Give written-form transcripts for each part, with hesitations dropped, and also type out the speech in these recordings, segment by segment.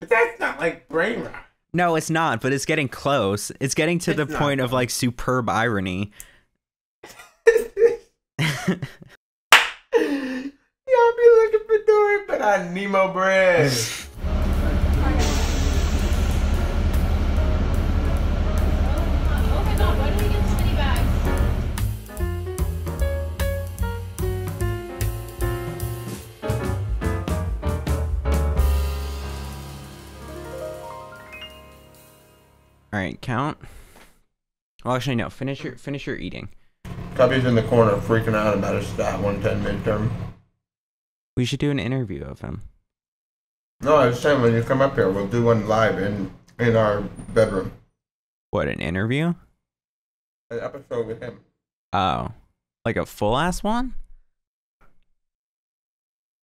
But that's not like brain rot. No, it's not, but it's getting close. It's getting to the point of like superb irony. Y'all be looking for Dory, but I Nemo bread. All right, count. Well, actually, no. Finish your eating. Tubby's in the corner, freaking out about his stat 110 midterm. We should do an interview of him. No, I was saying when you come up here, we'll do one live in our bedroom. What, an interview? An episode with him. Oh, like a full ass one?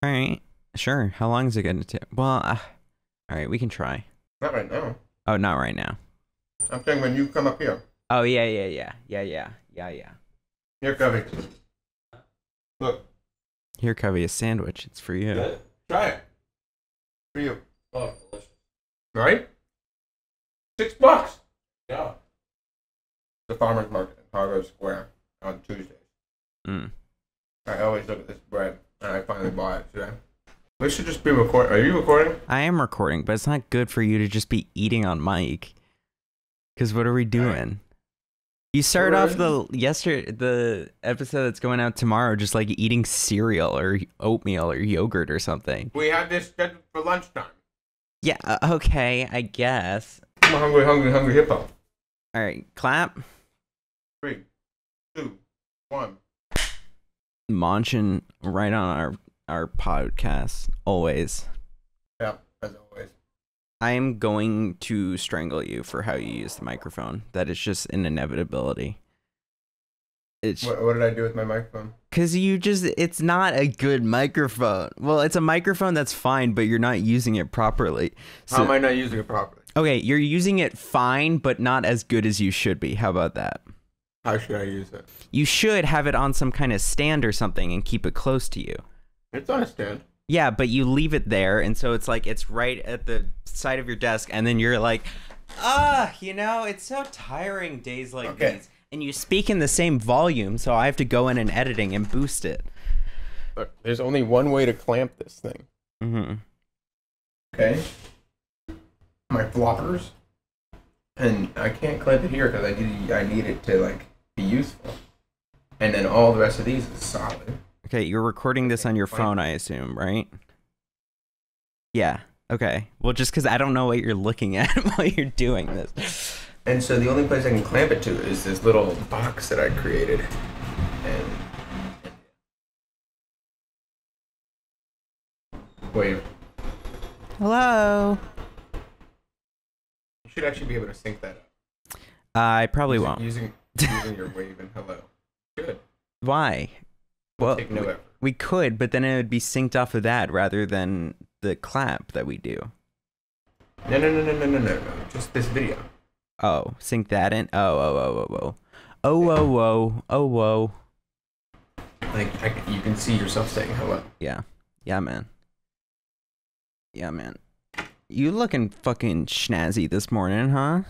All right, sure. How long is it gonna take? Well, all right, we can try. Not right now. Oh, not right now. I'm saying when you come up here. Oh, yeah. Here, Covey. Look. Here, Covey, a sandwich. It's for you. Good. Try it. For you. Oh, delicious. Right? $6. Yeah. The farmer's market in Harbor Square on Tuesdays. Mm. I always look at this bread, and I finally bought it today. We should just be recording. Are you recording? I am recording, but it's not good for you to just be eating on mic. Cause what are we doing? You start off the episode that's going out tomorrow just like eating cereal or oatmeal or yogurt or something. We had this scheduled for lunchtime. Yeah, okay, I guess. I'm a hungry hippo. All right, clap. 3, 2, 1. Munching right on our podcast always. Yeah. I'm going to strangle you for how you use the microphone. That is just an inevitability. What did I do with my microphone? Because it's not a good microphone. Well, it's a microphone that's fine, but you're not using it properly. So, how am I not using it properly? Okay, you're using it fine, but not as good as you should be. How about that? How should I use it? You should have it on some kind of stand or something and keep it close to you. It's on a stand. Yeah, but you leave it there, and so it's like it's right at the side of your desk, and then you're like, you know, it's so tiring days like these. And you speak in the same volume, so I have to go in and editing and boost it. Look, there's only one way to clamp this thing. Mm-hmm. Okay. My floppers. And I can't clamp it here because I need it to, like, be useful. And then all the rest of these is solid. Okay, you're recording this on your phone, I assume, right? Yeah, okay. Well, just because I don't know what you're looking at while you're doing this. And so the only place I can clamp it to is this little box that I created. And... Wait. Hello? You should actually be able to sync that up. I probably won't. Using your wave and hello. Good. Why? Well, we could, but then it would be synced off of that rather than the clap that we do. No. Just this video. Oh, sync that in. Oh. Like you can see yourself saying hello. Yeah. Yeah, man. You looking fucking schnazzy this morning, huh?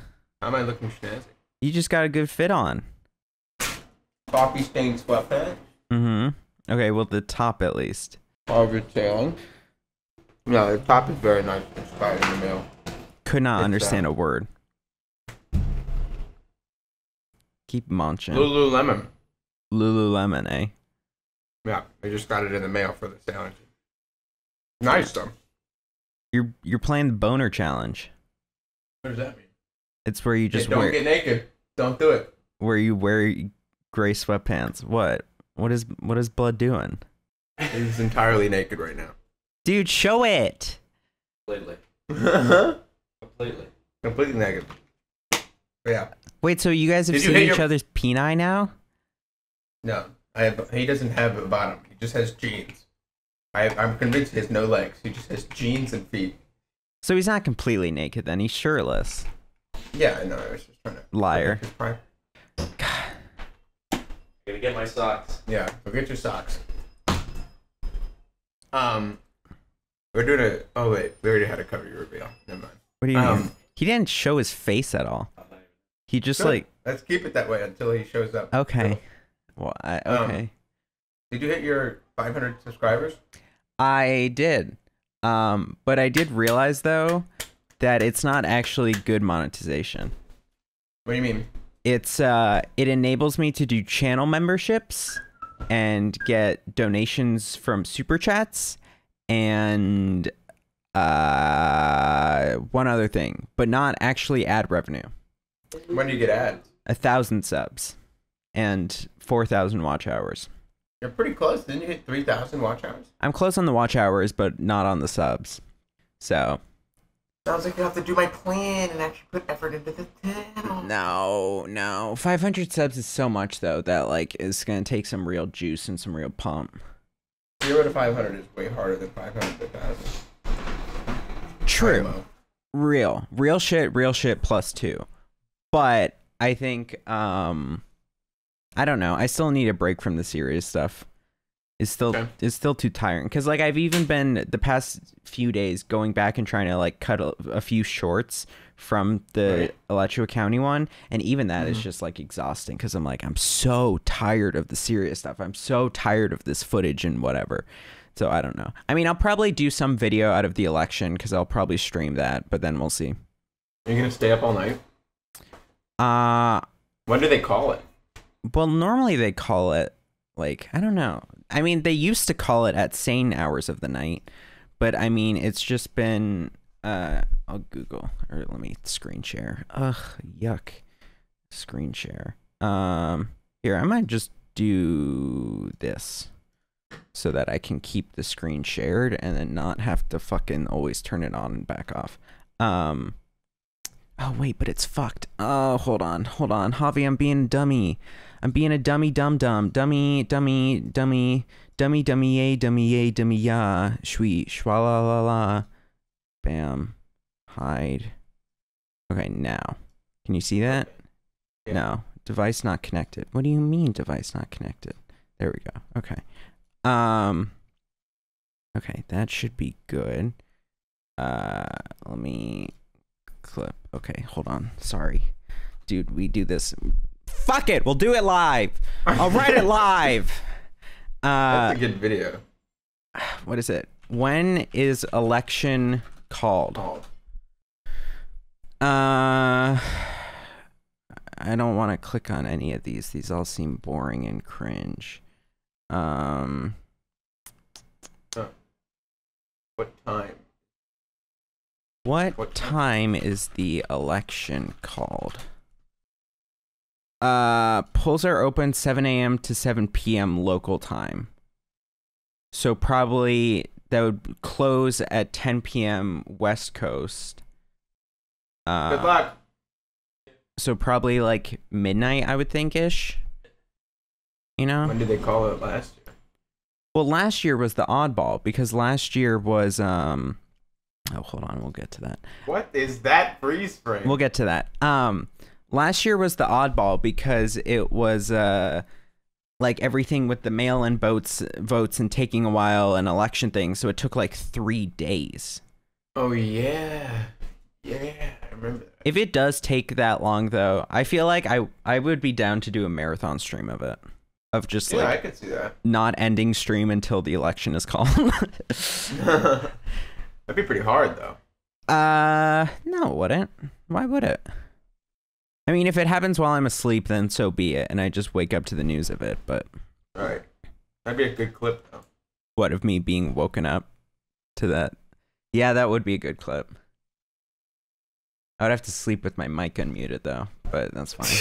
How am I looking schnazzy? You just got a good fit on. Coffee stained sweatpants. Mm-hmm. Okay, well, the top at least. Harvard sailing. No, the top is very nice. Inspired in the mail. Could not understand a word. Keep munching. Lululemon. Lululemon, eh? Yeah, I just got it in the mail for the challenge. Nice though. You're playing the boner challenge. What does that mean? It's where you just don't get naked. Don't do it. Where you wear gray sweatpants. What is blood doing? He's entirely naked right now. Dude, show it. Completely naked. Yeah. Wait, so you guys have seen each other's peni now? No, he doesn't have a bottom. He just has jeans. I'm convinced he has no legs. He just has jeans and feet. So he's not completely naked then. He's shirtless. Yeah, I know. I was just trying to liar. I'm gonna get my socks. Yeah, go get your socks. We're doing we already had a cover reveal. Never What do you mean? He didn't show his face at all. He just good. Like... Let's keep it that way until he shows up. Okay. So, well, did you hit your 500 subscribers? I did. But I did realize, though, that it's not actually good monetization. What do you mean? It's it enables me to do channel memberships and get donations from Super Chats and one other thing, but not actually ad revenue. When do you get ads? 1,000 subs and 4,000 watch hours. You're pretty close. Didn't you hit 3,000 watch hours? I'm close on the watch hours, but not on the subs. So... Sounds like you have to do my plan and actually put effort into the channel. No, no. 500 subs is so much, though, that, like, it's going to take some real juice and some real pump. 0 to 500 is way harder than 500 to 1,000. True. Real. Real shit plus 2. But I think, I don't know. I still need a break from the serious stuff. It's still okay. It's still too tiring because like I've even been the past few days going back and trying to like cut a few shorts from the Alachua County one, and even that is just like exhausting because I'm like I'm so tired of the serious stuff. I'm so tired of this footage and whatever. So I don't know. I mean, I'll probably do some video out of the election because I'll probably stream that, but then we'll see. Are you gonna stay up all night? When do they call it? Well, normally they call it like I don't know. I mean, they used to call it at sane hours of the night, but I mean, it's just been, I'll Google, or let me screen share. Ugh, yuck. Screen share. Here, I might just do this so that I can keep the screen shared and then not have to fucking always turn it on and back off. Oh, wait, but it's fucked. Oh, hold on, hold on. Javi, I'm being a dummy. I'm being a dummy dum-dum. Dummy, dummy ya. Shui, shwa-la-la-la. Bam. Hide. Okay, now. Can you see that? Yeah. No. Device not connected. What do you mean device not connected? There we go. Okay. Okay, that should be good. Let me... clip. Okay, hold on. Sorry. Dude, we do this. Fuck it. We'll do it live. I'll write it live. That's a good video. What is it? When is election called? I don't want to click on any of these. These all seem boring and cringe. What time? What time is the election called? Polls are open 7 a.m. to 7 p.m. local time. So probably that would close at 10 p.m. West Coast. Good luck. So probably like midnight, I would think-ish. You know? When did they call it last year? Well, last year was the oddball because last year was... Oh, hold on. We'll get to that. What is that freeze frame? We'll get to that. Last year was the oddball because it was like everything with the mail-in votes and taking a while and election things. So it took like 3 days. Oh yeah, yeah. I remember that. If it does take that long, though, I feel like I would be down to do a marathon stream of it. Of just yeah, like I could see that. Not ending stream until the election is called. That'd be pretty hard, though. No, it wouldn't. Why would it? I mean, if it happens while I'm asleep, then so be it, and I just wake up to the news of it, but... Alright. That'd be a good clip, though. What, of me being woken up to that? Yeah, that would be a good clip. I would have to sleep with my mic unmuted, though, but that's fine.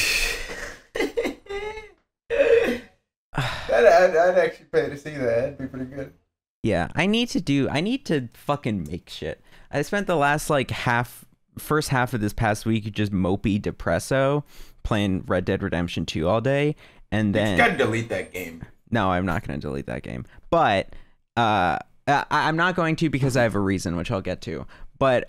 I'd actually pay to see that. That'd be pretty good. Yeah, I need to fucking make shit. I spent the last, like, first half of this past week just mopey depresso playing Red Dead Redemption 2 all day, and then... You gotta delete that game. No, I'm not gonna delete that game. But, I'm not going to because I have a reason, which I'll get to. But,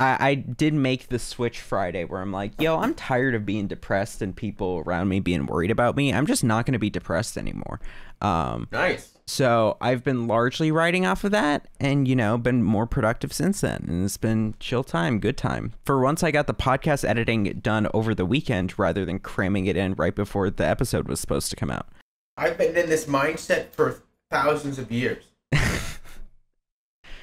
I did make the switch Friday where I'm like, yo, I'm tired of being depressed and people around me being worried about me. I'm just not gonna be depressed anymore. Nice. So I've been largely writing off of that and, you know, been more productive since then. And it's been chill time, good time. For once, I got the podcast editing done over the weekend rather than cramming it in right before the episode was supposed to come out. I've been in this mindset for thousands of years.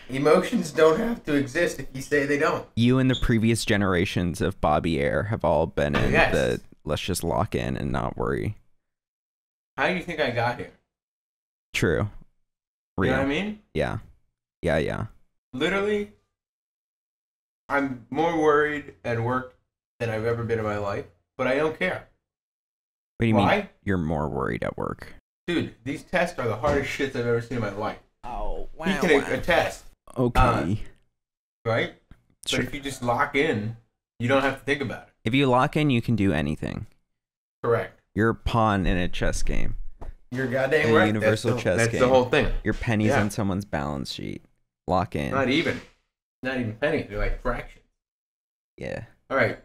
Emotions don't have to exist if you say they don't. You and the previous generations of Bobby Air have all been in the let's just lock in and not worry. How do you think I got here? True. Real. You know what I mean? Yeah. Yeah, yeah. Literally, I'm more worried at work than I've ever been in my life, but I don't care. What do you mean you're more worried at work? Dude, these tests are the hardest shits I've ever seen in my life. Oh, wow. You can attest. Okay. Right? Sure. But if you just lock in, you don't have to think about it. If you lock in, you can do anything. Correct. You're a pawn in a chess game. You're goddamn right. Universal chess game. That's the whole thing. Your pennies on someone's balance sheet. Lock in. Not even. Not even pennies. They're like fractions. Yeah. All right.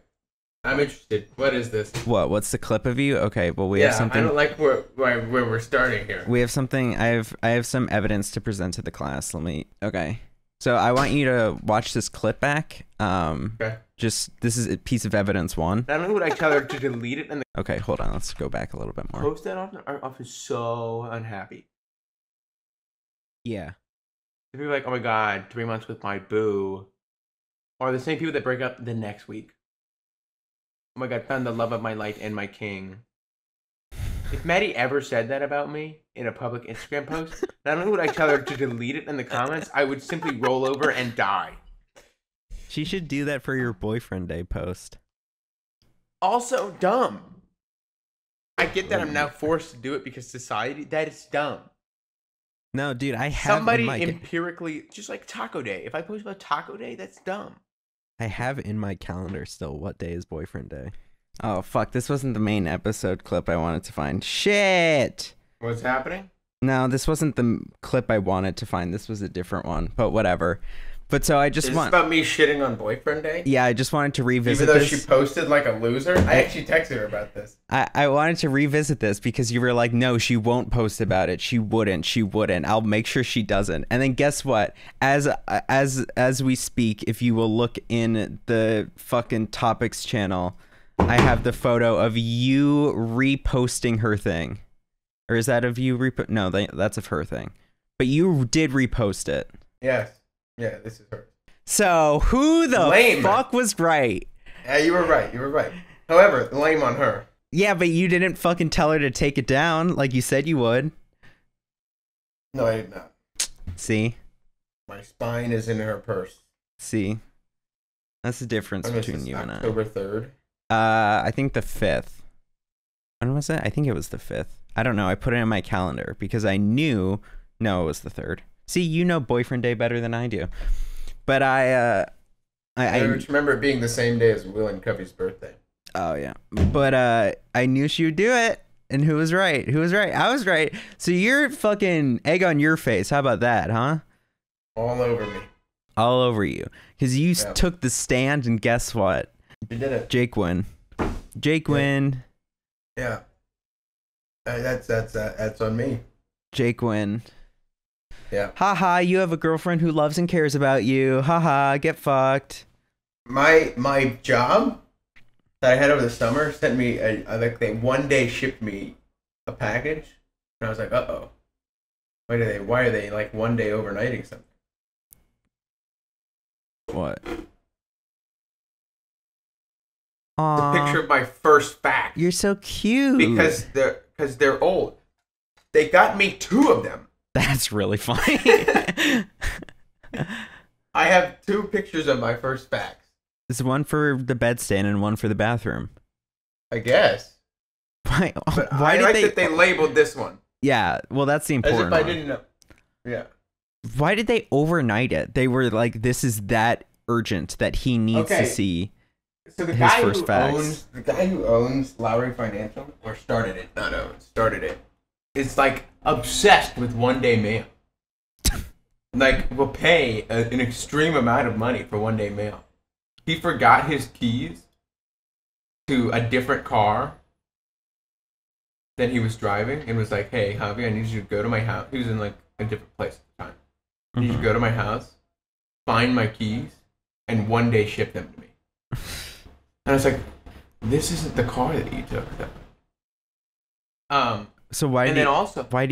I'm interested. What is this? What? What's the clip of you? Okay. Well, we have something. I don't like where we're starting here. We have something. I have some evidence to present to the class. Let me. Okay. So I want you to watch this clip back. Okay. Just this is a piece of evidence one. Not only would I tell her to delete it. Okay, hold on. Let's go back a little bit more. Post that on our office. So unhappy. Yeah. People are like, oh my god, 3 months with my boo, are the same people that break up the next week. Oh my god, found the love of my life and my king. If Maddie ever said that about me in a public Instagram post, not only would I tell her to delete it in the comments, I would simply roll over and die. She should do that for your boyfriend day post. Also dumb. I get that I'm now forced to do it because society, that is dumb. No, dude, I have somebody empirically, just like Taco Day. If I post about Taco Day, that's dumb. I have in my calendar still what day is boyfriend day. Oh, fuck. This wasn't the main episode clip I wanted to find. Shit! What's happening? No, this wasn't the clip I wanted to find. This was a different one, but whatever. But so I just Is this about me shitting on boyfriend day? Yeah, I just wanted to revisit this. Even though she posted like a loser? I actually texted her about this. I wanted to revisit this because you were like, no, she won't post about it. She wouldn't. She wouldn't. I'll make sure she doesn't. And then guess what? As we speak, if you will look in the fucking topics channel, I have the photo of you reposting her thing. Or is that of you repo? No, that's of her thing. But you did repost it. Yes. Yeah, this is her. So who the fuck was right? Yeah, you were right. You were right. However, lame on her. Yeah, but you didn't fucking tell her to take it down like you said you would. No, I did not. See? My spine is in her purse. See? That's the difference between you and I. October 3rd. I think the 5th. When was it? I think it was the 5th. I don't know. I put it in my calendar because I knew. No, it was the 3rd. See, you know boyfriend day better than I do. But I remember it being the same day as Will and Covey's birthday. Oh, yeah. But I knew she would do it. And who was right? Who was right? I was right. So you're fucking egg on your face. How about that, huh? All over me. All over you. Because you took the stand and guess what? You did it. Jake win. Jake win. Yeah. That's on me. Jake win. Yeah. Ha ha, you have a girlfriend who loves and cares about you. Ha ha, get fucked. My job that I had over the summer sent me they one day shipped me a package and I was like, uh-oh. Why are they like one day overnighting something? What? Aww. The picture of my first fact. You're so cute. Because they're old. They got me 2 of them. That's really funny. I have 2 pictures of my first facts. It's one for the bedstand and one for the bathroom. I guess. Why I like that they labeled this one. Yeah, well, that's the important one. As if I didn't know. Yeah. Why did they overnight it? They were like, this is that urgent that he needs to see his first facts. The guy who owns Lowry Financial, or started it, not owns, started it, is like obsessed with one day mail. Like, will pay an extreme amount of money for one day mail. He forgot his keys to a different car Then he was driving and was like, hey, Javi, I need you to go to my house. He was in, like, a different place at the time. I need you to go to my house, find my keys, and one day ship them to me. And I was like, this isn't the car that you took, though. So why do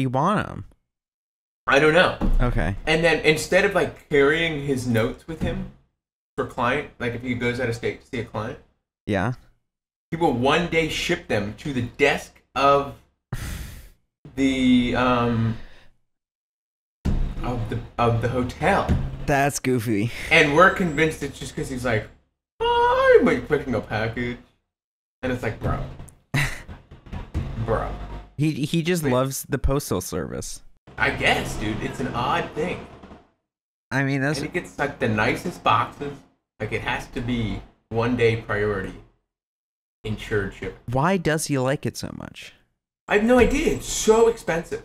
you want him? I don't know. Okay. And then instead of, like, carrying his notes with him for client, like if he goes out of state to see a client, yeah, he will one day ship them to the desk of the hotel. That's goofy. And we're convinced it's just because he's like, oh, I'm picking a package, and it's like, bro, bro. He just loves the postal service. I guess, dude, it's an odd thing. I mean, that's... And it gets, like, the nicest boxes. Like, it has to be one-day priority insured ship. Why does he like it so much? I have no idea. It's so expensive.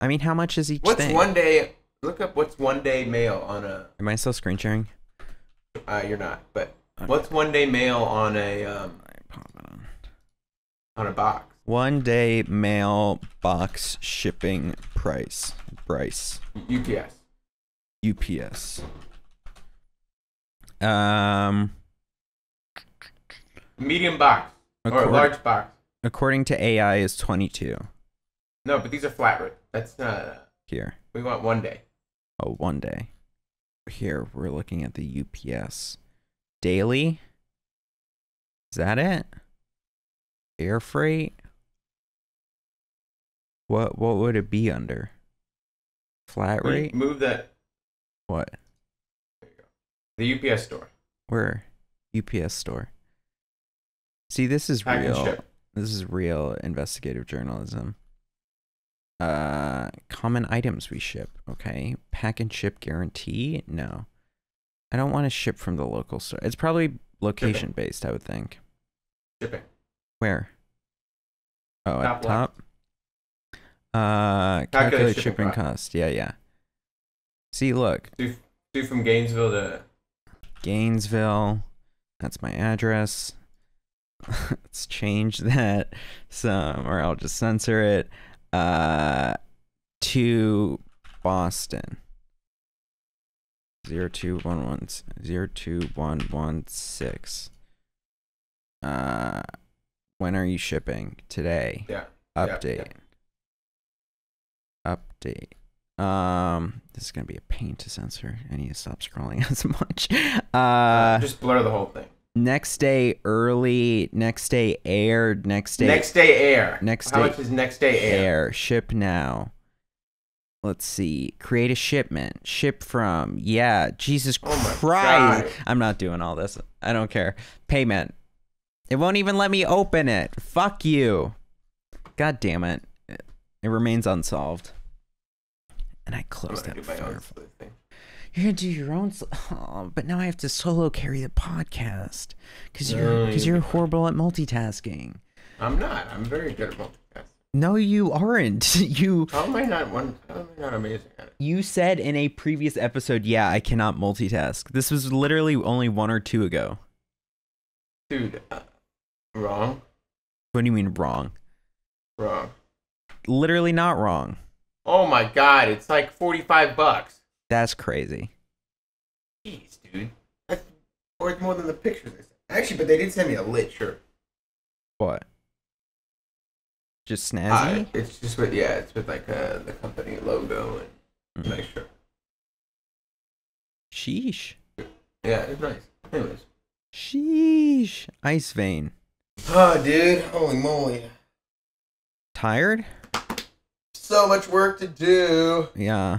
I mean, how much is each thing? What's one-day... Look up what's one-day mail on a... Am I still screen sharing? You're not, but... Okay. What's one-day mail on a, on a box? One-day mail box shipping price. Bryce. UPS. Medium box or a large box. According to AI, is 22. No, but these are flat rate. That's not here. We want one day. Oh, one day. Here we're looking at the UPS daily. Is that it? Air freight. What would it be under? Flat rate. Move that. What? There you go. The UPS store. Where? UPS store. See, this is real. This is real investigative journalism. Common items we ship. Okay. Pack and ship guarantee? No. I don't want to ship from the local store. It's probably location based, I would think. Shipping. Where? Oh, at the top? Calculate shipping cost. Yeah. See, look. Do from Gainesville to... Gainesville. That's my address. Let's change that some, or I'll just censor it. To Boston. 02116. When are you shipping? Today. Yeah. Update. Update. This is gonna be a pain to censor. I need to stop scrolling as much. Just blur the whole thing. Next day early, next day aired, next day. How much is next day air? Ship now. Let's see. Create a shipment. Ship from. Yeah. Jesus Christ. I'm not doing all this. I don't care. Payment. It won't even let me open it. Fuck you. God damn it. It remains unsolved. And I closed that firefly thing. You're going to do your own... Oh, but now I have to solo carry the podcast. Because you're horrible at multitasking. I'm not. I'm very good at multitasking. No, you aren't. How am I not amazing at it? You said in a previous episode, yeah, I cannot multitask. This was literally only one or two ago. Dude, wrong? What do you mean wrong? Wrong. Literally not wrong. Oh my god, it's like 45 bucks. That's crazy. Jeez, dude. That's worth more than the pictures they sent. Actually, but they did send me a lit shirt. What? Just snazzy? It's just with, yeah, it's with like the company logo and nice shirt. Sheesh. Yeah, it's nice. Anyways. Sheesh. Ice vein. Oh, dude. Holy moly. Tired? So much work to do. Yeah.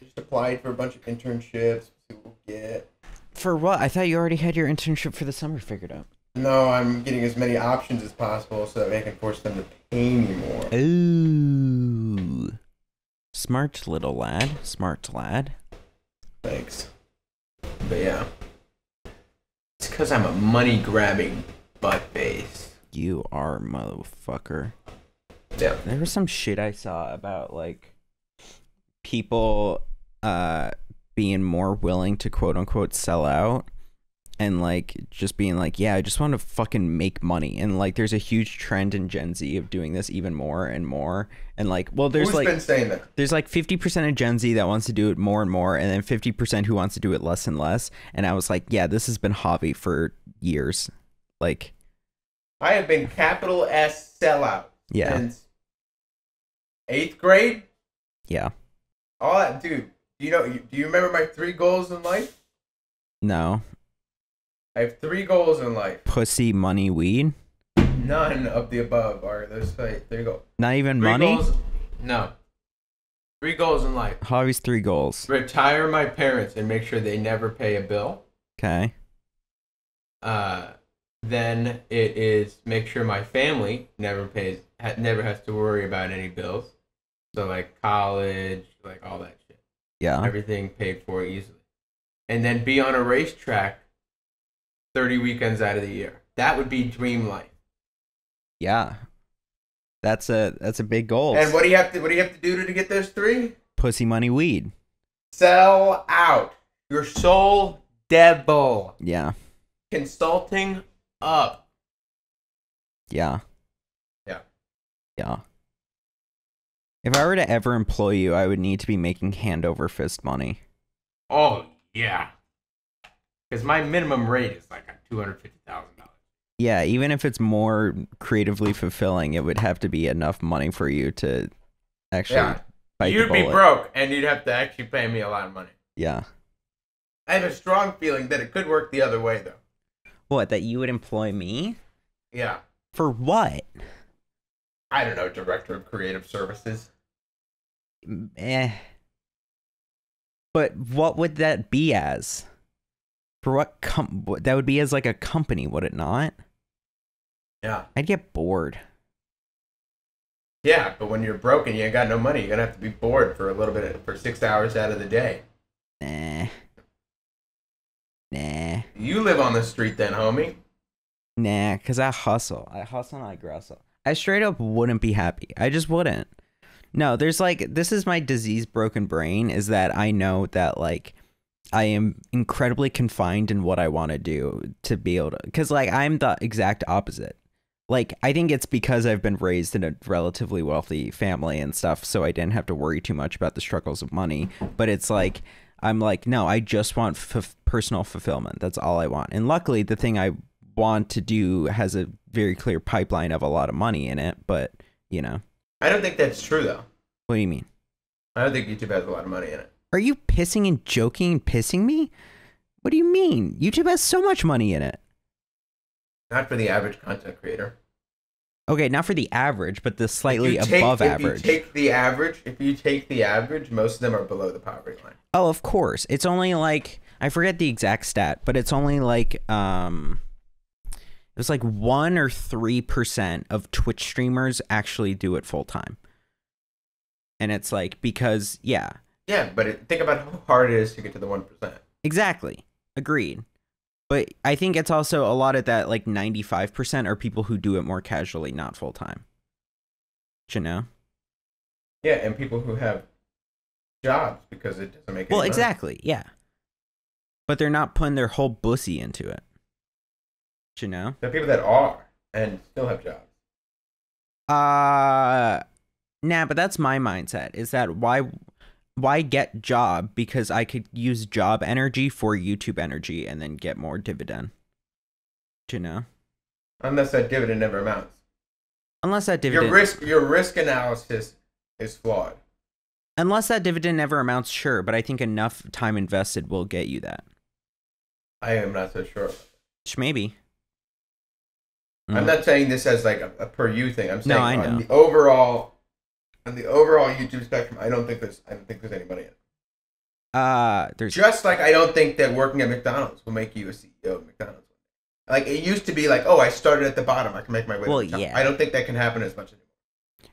Just applied for a bunch of internships. We'll get. For what? I thought you already had your internship for the summer figured out. No, I'm getting as many options as possible so that I can force them to pay me more. Ooh. Smart little lad. Smart lad. Thanks. But yeah. It's because I'm a money-grabbing butt-face. You are, motherfucker. Yeah. There was some shit I saw about, like, people being more willing to quote unquote sell out and like just being like, yeah, I just want to fucking make money. And like there's a huge trend in Gen Z of doing this even more and more. And like, well, there's there's like 50% of Gen Z that wants to do it more and more, and then 50% who wants to do it less and less. And I was like, yeah, this has been hobby for years. Like, I have been capital S sellout since 8th grade. Yeah. All that, dude. You know, do you remember my 3 goals in life? No. I have 3 goals in life. Pussy, money, weed? None of the above are those. There you go. Not even money? Goals, no. 3 goals in life. Hobbies, 3 goals. Retire my parents and make sure they never pay a bill. Okay. Then it is make sure my family never has to worry about any bills. So like college, like all that shit. Yeah. Everything paid for easily. And then be on a racetrack 30 weekends out of the year. That would be dream life. Yeah. That's a big goal. And what do you have to do to get those 3? Pussy, money, weed. Sell out. Your soul devil. Yeah. Consulting up. Yeah. Yeah. Yeah. If I were to ever employ you, I would need to be making hand over fist money. Oh, yeah. Because my minimum rate is like $250,000. Yeah, even if it's more creatively fulfilling, it would have to be enough money for you to actually bite the bullet. You'd be broke, and you'd have to actually pay me a lot of money. Yeah. I have a strong feeling that it could work the other way, though. What, that you would employ me? Yeah. For what? I don't know, director of creative services. Eh. But what would that be as? For what that would be as like a company, would it not? Yeah. I'd get bored. Yeah, but when you're broken, you ain't got no money. You're gonna have to be bored for a little bit, for 6 hours out of the day. Nah. Nah. You live on the street then, homie. Nah, cause I hustle. I hustle and I grustle. I straight up wouldn't be happy. I just wouldn't. No, there's like, this is my disease broken brain, is that I know that like I am incredibly confined in what I want to do to be able to, because like I'm the exact opposite. Like I think it's because I've been raised in a relatively wealthy family and stuff, so I didn't have to worry too much about the struggles of money. But it's like, I'm like, no, I just want personal fulfillment. That's all I want. And luckily the thing I want to do has a very clear pipeline of a lot of money in it, but you know. I don't think that's true though. What do you mean? I don't think YouTube has a lot of money in it. Are you pissing and joking and pissing me? What do you mean? YouTube has so much money in it. Not for the average content creator. Okay, not for the average, but the slightly above average. If you take the average, most of them are below the poverty line. Oh, of course. It's only like, I forget the exact stat, but it's only like it was like 1 or 3% of Twitch streamers actually do it full time. And it's like, because, yeah. Yeah, but think about how hard it is to get to the 1%. Exactly. Agreed. But I think it's also a lot of that, like 95% are people who do it more casually, not full time. You know? Yeah, and people who have jobs because it doesn't make any money. Exactly, yeah. But they're not putting their whole bussy into it. You know, the people that are and still have jobs. Nah, but that's my mindset, is that why get job, because I could use job energy for YouTube energy and then get more dividend. Do you know? Unless that dividend never amounts. Unless that dividend, your risk analysis is flawed. Unless that dividend never amounts, sure, but I think enough time invested will get you that. I am not so sure. Maybe. I'm not saying this as like a per you thing. I'm saying on the overall YouTube spectrum, I don't think there's anybody in it. There's just like, I don't think that working at McDonald's will make you a CEO of McDonald's. Like it used to be like, oh, I started at the bottom, I can make my way to the top. I don't think that can happen as much anymore.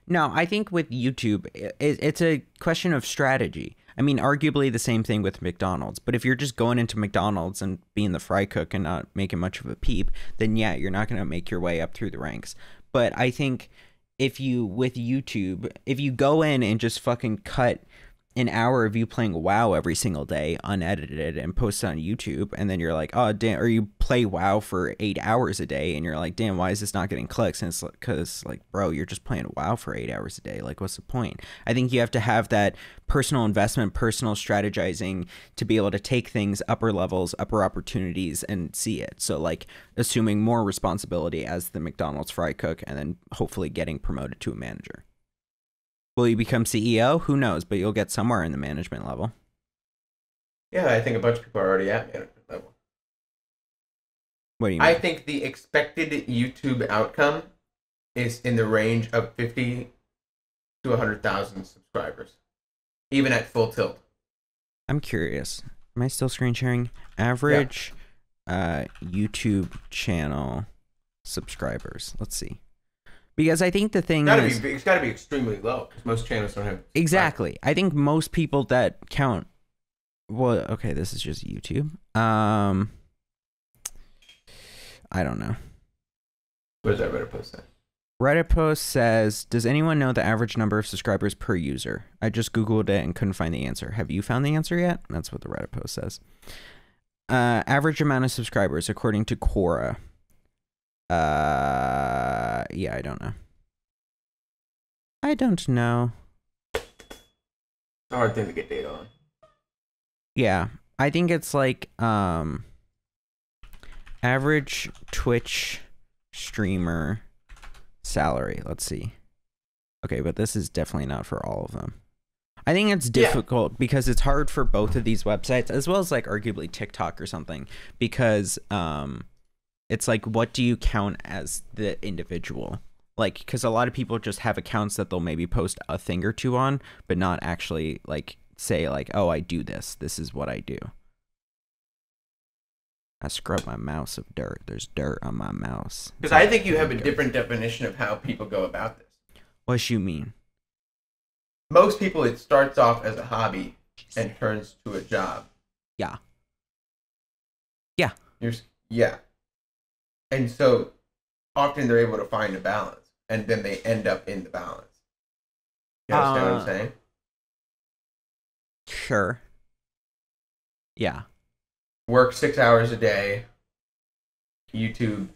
No, I think with YouTube, it's a question of strategy. I mean, arguably the same thing with McDonald's, but if you're just going into McDonald's and being the fry cook and not making much of a peep, then yeah, you're not going to make your way up through the ranks. But I think with YouTube, if you go in and just fucking cut an hour of you playing WoW every single day, unedited, and post it on YouTube, and then you're like, oh damn, or you play WoW for 8 hours a day and you're like, damn, why is this not getting clicks? And it's like, because like, bro, you're just playing WoW for 8 hours a day. Like, what's the point? I think you have to have that personal investment, personal strategizing to be able to take things upper levels, upper opportunities and see it. So like assuming more responsibility as the McDonald's fry cook and then hopefully getting promoted to a manager. Will you become CEO? Who knows, but you'll get somewhere in the management level. Yeah, I think a bunch of people are already at management level. What do you mean? I think the expected YouTube outcome is in the range of 50 to 100,000 subscribers, even at full tilt. I'm curious. Am I still screen sharing? Average YouTube channel subscribers. Let's see. Because I think the thing is... It's got to be extremely low, because most channels don't have... Exactly. I think most people that count... Well, okay, this is just YouTube. I don't know. What does that Reddit post say? Reddit post says, does anyone know the average number of subscribers per user? I just Googled it and couldn't find the answer. Have you found the answer yet? That's what the Reddit post says. Average amount of subscribers, according to Quora. Yeah, I don't know. I don't know. It's a hard thing to get data on. Yeah, I think it's like average Twitch streamer salary. Let's see. Okay, but this is definitely not for all of them. I think it's difficult because it's hard for both of these websites, as well as like arguably TikTok or something, because it's like, what do you count as the individual? Like, because a lot of people just have accounts that they'll maybe post a thing or two on, but not actually like... say like, oh, I do this. This is what I do. I scrub my mouse of dirt. There's dirt on my mouse. Because I think you have a different definition of how people go about this. What you mean? Most people, it starts off as a hobby and turns to a job. Yeah. Yeah. Yeah. And so often they're able to find a balance, and then they end up in the balance. You understand what I'm saying? Sure. Yeah. Work 6 hours a day. YouTube.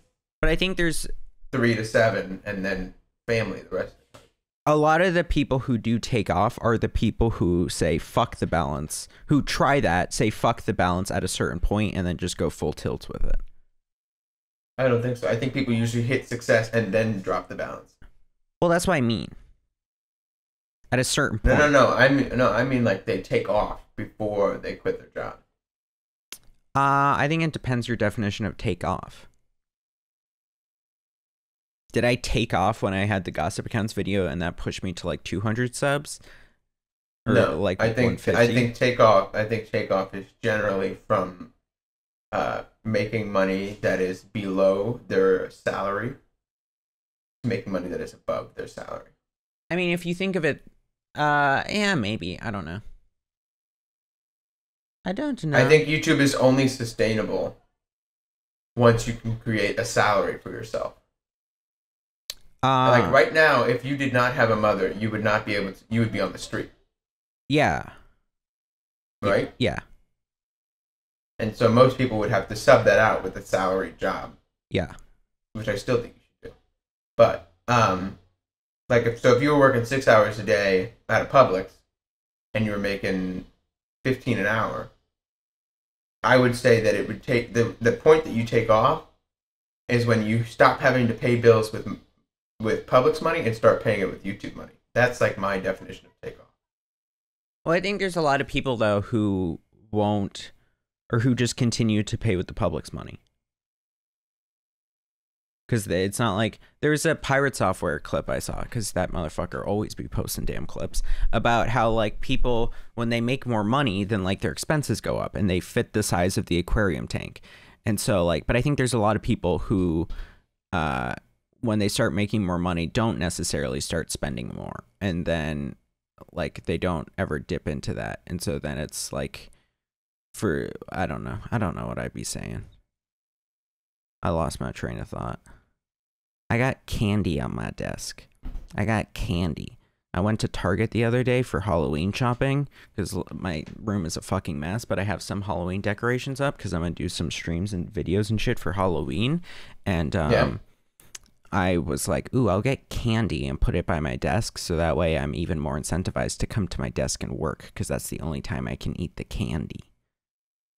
But I think there's 3 to 7, and then family the rest of the time. A lot of the people who do take off are the people who say fuck the balance, who try that, say fuck the balance at a certain point, and then just go full tilt with it. I don't think so. I think people usually hit success and then drop the balance. Well, that's what I mean. At a certain point. No. I mean like they take off before they quit their job. I think it depends your definition of take off. Did I take off when I had the Gossip Accounts video and that pushed me to like 200 subs? Or no, like I think take off is generally from making money that is below their salary to making money that is above their salary. I mean, if you think of it. Yeah, maybe. I don't know. I don't know. I think YouTube is only sustainable once you can create a salary for yourself. Like right now, if you did not have a mother, you would not be able to, you would be on the street. Yeah. Right? Yeah. And so most people would have to sub that out with a salary job. Yeah. Which I still think you should do. But, like, if you were working 6 hours a day at a Publix and you were making 15 an hour, I would say that it would take, the point that you take off is when you stop having to pay bills with Publix money and start paying it with YouTube money. That's like my definition of take off. Well, I think there's a lot of people, though, who won't, or who just continue to pay with the Publix money. Because it's not like, there was a pirate software clip I saw, because that motherfucker always be posting damn clips about how like people, when they make more money, then like their expenses go up and they fit the size of the aquarium tank. And so like, but I think there's a lot of people who, when they start making more money, don't necessarily start spending more. And then like, they don't ever dip into that. And so then it's like, for, I don't know what I'd be saying. I lost my train of thought. I got candy on my desk. I went to Target the other day for Halloween shopping because my room is a fucking mess, but I have some Halloween decorations up because I'm going to do some streams and videos and shit for Halloween. And I was like, ooh, I'll get candy and put it by my desk so that way I'm even more incentivized to come to my desk and work because that's the only time I can eat the candy.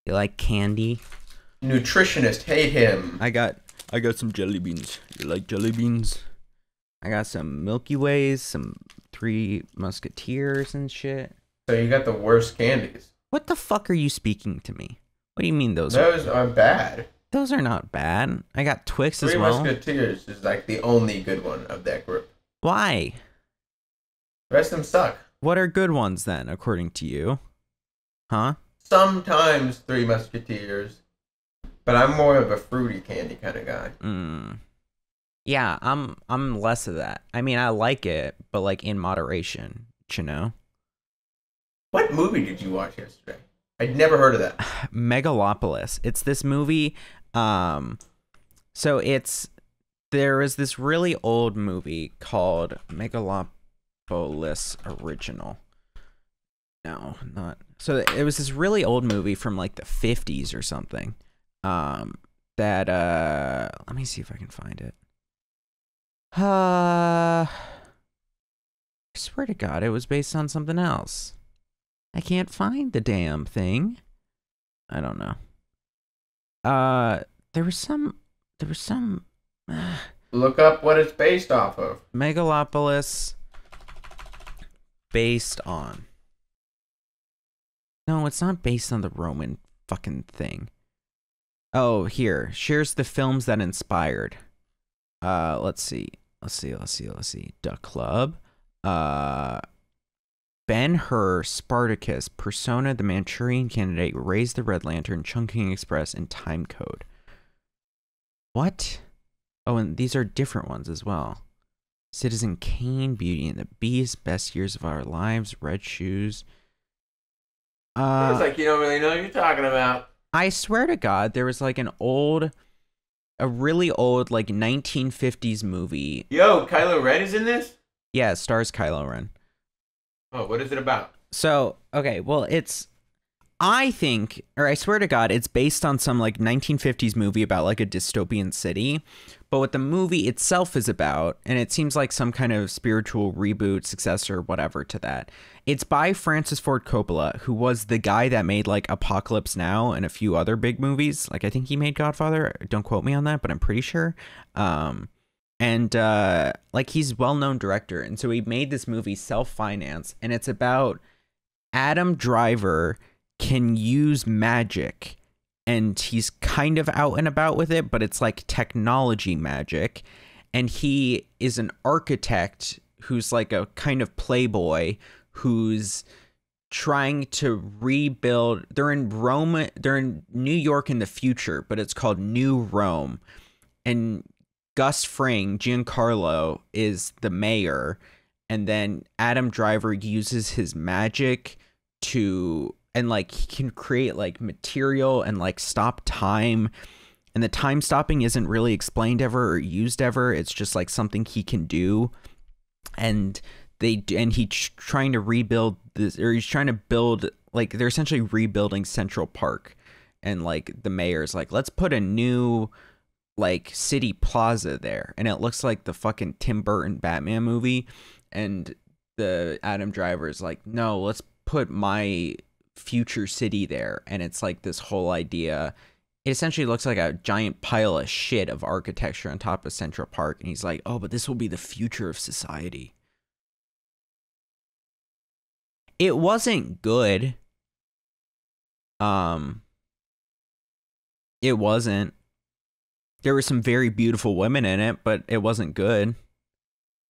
You like candy? Nutritionist, hate him. I got some jelly beans. You like jelly beans? I got some Milky Ways, some Three Musketeers and shit. So you got the worst candies. What the fuck are you speaking to me? What do you mean those? Those are bad. Those are not bad. I got Twix as well. Three Musketeers is like the only good one of that group. Why? The rest of them suck. What are good ones then, according to you? Huh? Sometimes Three Musketeers, but I'm more of a fruity candy kind of guy. Mm. Yeah, I'm less of that. I mean, I like it, but like in moderation, you know? What movie did you watch yesterday? I'd never heard of that. Megalopolis. It's this movie. So there is this really old movie called Megalopolis Original. No, not. So it was this really old movie from like the 50s or something. That, let me see if I can find it. I swear to God, it was based on something else. I can't find the damn thing. I don't know. There was some. Look up what it's based off of. Megalopolis. Based on. No, it's not based on the Roman fucking thing. Oh, here. Shares the films that inspired. Let's see. Duck Club, Ben-Hur, Spartacus, Persona, The Manchurian Candidate, Raise the Red Lantern, Chungking Express, and Time Code. What? Oh, and these are different ones as well. Citizen Kane, Beauty and the Beast, Best Years of Our Lives, Red Shoes. It's like you don't really know what you're talking about. I swear to God, there was like a really old, like, 1950s movie. Yo, Kylo Ren is in this? Yeah, it stars Kylo Ren. Oh, what is it about? So, okay, well, I swear to God, it's based on some, like, 1950s movie about, like, a dystopian city. But what the movie itself is about, and it seems like some kind of spiritual reboot, successor, whatever to that. It's by Francis Ford Coppola, who was the guy that made, like, Apocalypse Now and a few other big movies. Like, I think he made Godfather. Don't quote me on that, but I'm pretty sure. Like, he's a well-known director. And so he made this movie, Self-Finance, and it's about Adam Driver can use magic, and he's kind of out and about with it, but it's like technology magic, and he is an architect who's like a kind of playboy who's trying to rebuild. They're in New York in the future, but it's called New Rome, and Gus Fring, Giancarlo, is the mayor, and then Adam Driver uses his magic to... And, like, he can create, like, material and, like, stop time. And the time stopping isn't really explained ever or used ever. It's just, like, something he can do. And he's trying to rebuild this, or he's trying to build, like, they're essentially rebuilding Central Park. And, like, the mayor's like, let's put a new, like, city plaza there. And it looks like the fucking Tim Burton Batman movie. And the Adam Driver's like, no, let's put my... future city there. And it's like this whole idea. It essentially looks like a giant pile of shit of architecture on top of Central Park, and he's like, oh, but this will be the future of society. It wasn't good. It wasn't. There were some very beautiful women in it, but it wasn't good.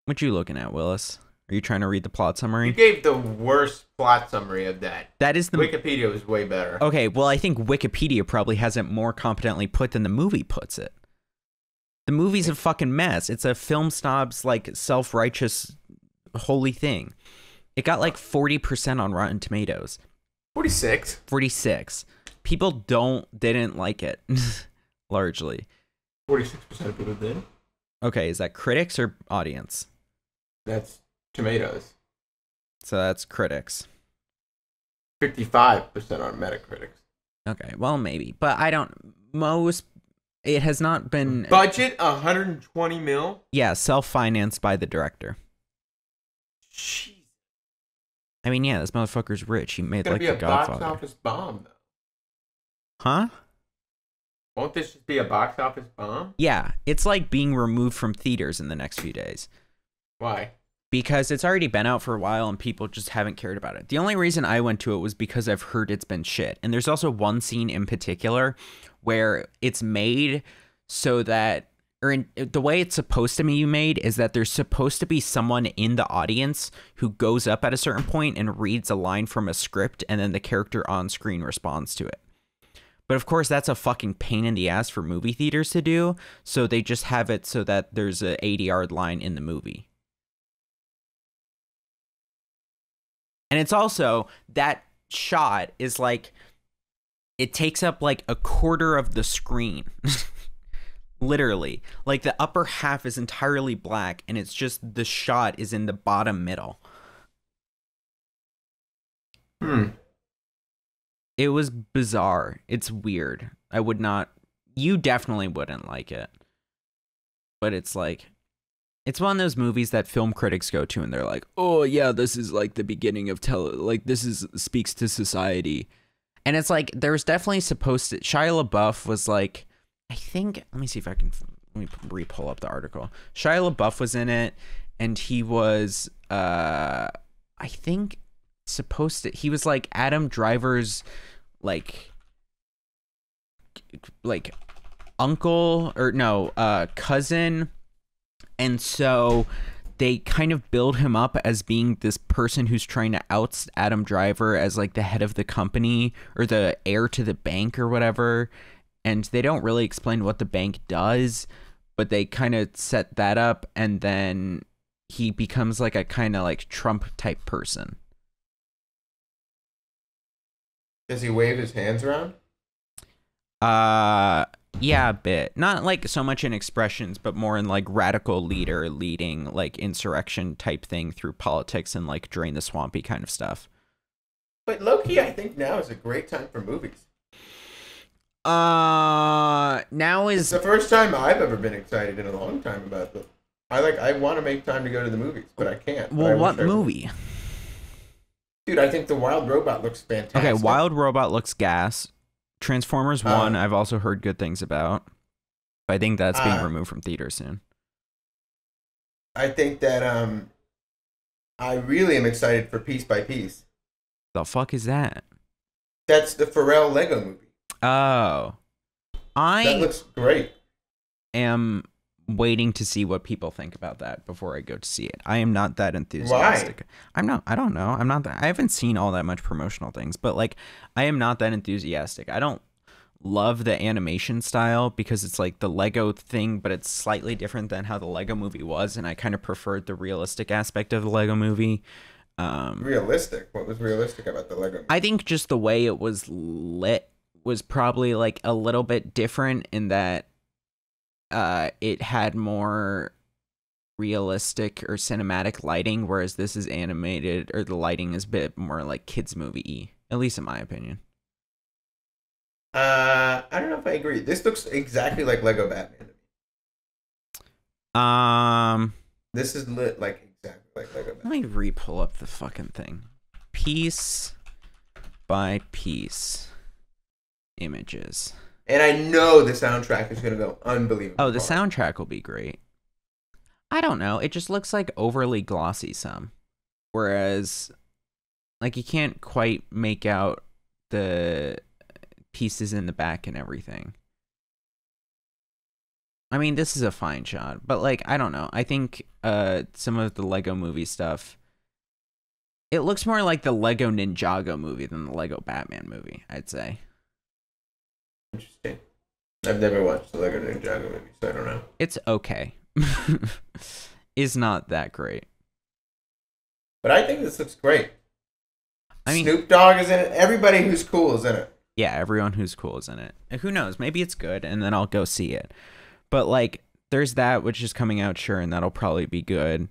What you looking at, Willis? Are you trying to read the plot summary? You gave the worst plot summary of that. That is the... Wikipedia was way better. Okay, well, I think Wikipedia probably has it more competently put than the movie puts it. The movie's a fucking mess. It's a film snob's, like, self-righteous holy thing. It got, like, 40% on Rotten Tomatoes. 46? 46. People didn't like it, largely. 46% of people did. Okay, is that critics or audience? That's... Tomatoes. So that's critics. 55% on Metacritic. Okay, well, maybe. But I don't... Most... It has not been... Budget, 120 mil? Yeah, self-financed by the director. Jeez. I mean, yeah, this motherfucker's rich. He made, like, the Godfather. It's gonna be a box office bomb, though. Huh? Won't this just be a box office bomb? Yeah, it's like being removed from theaters in the next few days. Why? Because it's already been out for a while and people just haven't cared about it. The only reason I went to it was because I've heard it's been shit. And there's also one scene in particular where it's made so that, or in, the way it's supposed to be made is that there's supposed to be someone in the audience who goes up at a certain point and reads a line from a script and then the character on screen responds to it. But of course, that's a fucking pain in the ass for movie theaters to do. So they just have it so that there's an 80-yard line in the movie. And it's also, that shot is like, it takes up like a quarter of the screen. Literally. Like the upper half is entirely black and it's just the shot is in the bottom middle. Hmm. It was bizarre. It's weird. I would not, you definitely wouldn't like it. But it's like, it's one of those movies that film critics go to and they're like, oh yeah, this is like the beginning of speaks to society. And it's like, there's definitely supposed to, Shia LaBeouf was like, I think, let me see if I can, let me re-pull up the article. Shia LaBeouf was in it and he was, I think, supposed to, he was like Adam Driver's like uncle or no cousin, and so they kind of build him up as being this person who's trying to oust Adam Driver as like the head of the company or the heir to the bank or whatever, and they don't really explain what the bank does, but they kind of set that up, and then he becomes like a kind of like Trump type person. Does he wave his hands around? Yeah, a bit. Not like so much in expressions, but more in like radical leader leading like insurrection type thing through politics and like drain the swampy kind of stuff. But low-key, I think now is a great time for movies. Now is... It's the first time I've ever been excited in a long time about it. I want to make time to go to the movies, but I can't. Well, what movie? Dude, I think the Wild Robot looks fantastic. Okay, Wild Robot looks gas. Transformers 1, I've also heard good things about. But I think that's being removed from theater soon. I think that I really am excited for Piece by Piece. The fuck is that? That's the Pharrell Lego movie. Oh. That looks great. I am waiting to see what people think about that before I go to see it. I am not that enthusiastic. Why? I don't know. I haven't seen all that much promotional things, but like I am not that enthusiastic. I don't love the animation style because it's like the Lego thing, but it's slightly different than how the Lego movie was, and I kind of preferred the realistic aspect of the Lego movie. Realistic? What was realistic about the Lego movie? I think just the way it was lit was probably like a little bit different in that it had more realistic or cinematic lighting, whereas this is animated, or the lighting is a bit more like kids movie-y, at least in my opinion. I don't know if I agree. This looks exactly like Lego Batman. This is lit like exactly like Lego Batman. Let me re-pull up the fucking thing. Piece by piece. Images. And I know the soundtrack is going to go unbelievable. Oh, the soundtrack will be great. I don't know. It just looks like overly glossy some. Whereas, like, you can't quite make out the pieces in the back and everything. I mean, this is a fine shot. But, like, I don't know. I think some of the Lego movie stuff... It looks more like the Lego Ninjago movie than the Lego Batman movie, I'd say. Interesting. I've never watched the Lego Ninjago movie, so I don't know. It's okay. It's not that great. But I think this looks great. I mean, Snoop Dogg is in it. Everybody who's cool is in it. Yeah, everyone who's cool is in it. And who knows? Maybe it's good, and then I'll go see it. But, like, there's that, which is coming out, sure, and that'll probably be good.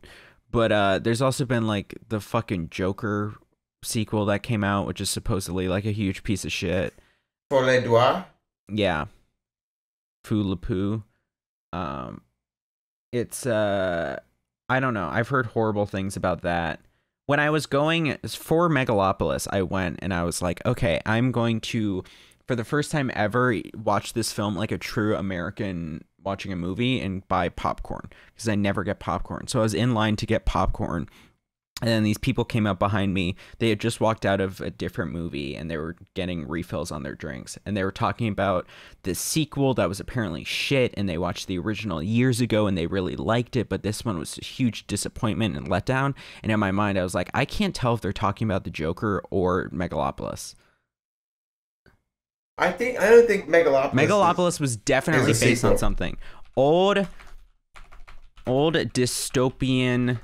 But there's also been like the fucking Joker sequel that came out, which is supposedly like a huge piece of shit. Folie Noire? Yeah. Foulapoo. It's I don't know. I've heard horrible things about that. When I was going for Megalopolis, I went and I was like, okay, I'm going to, for the first time ever, watch this film like a true American watching a movie and buy popcorn, because I never get popcorn. So I was in line to get popcorn, and then these people came up behind me. They had just walked out of a different movie and they were getting refills on their drinks, and they were talking about this sequel that was apparently shit, and they watched the original years ago and they really liked it, but this one was a huge disappointment and letdown. And in my mind, I was like, I can't tell if they're talking about the Joker or Megalopolis. I don't think Megalopolis. Megalopolis was definitely based on something old dystopian.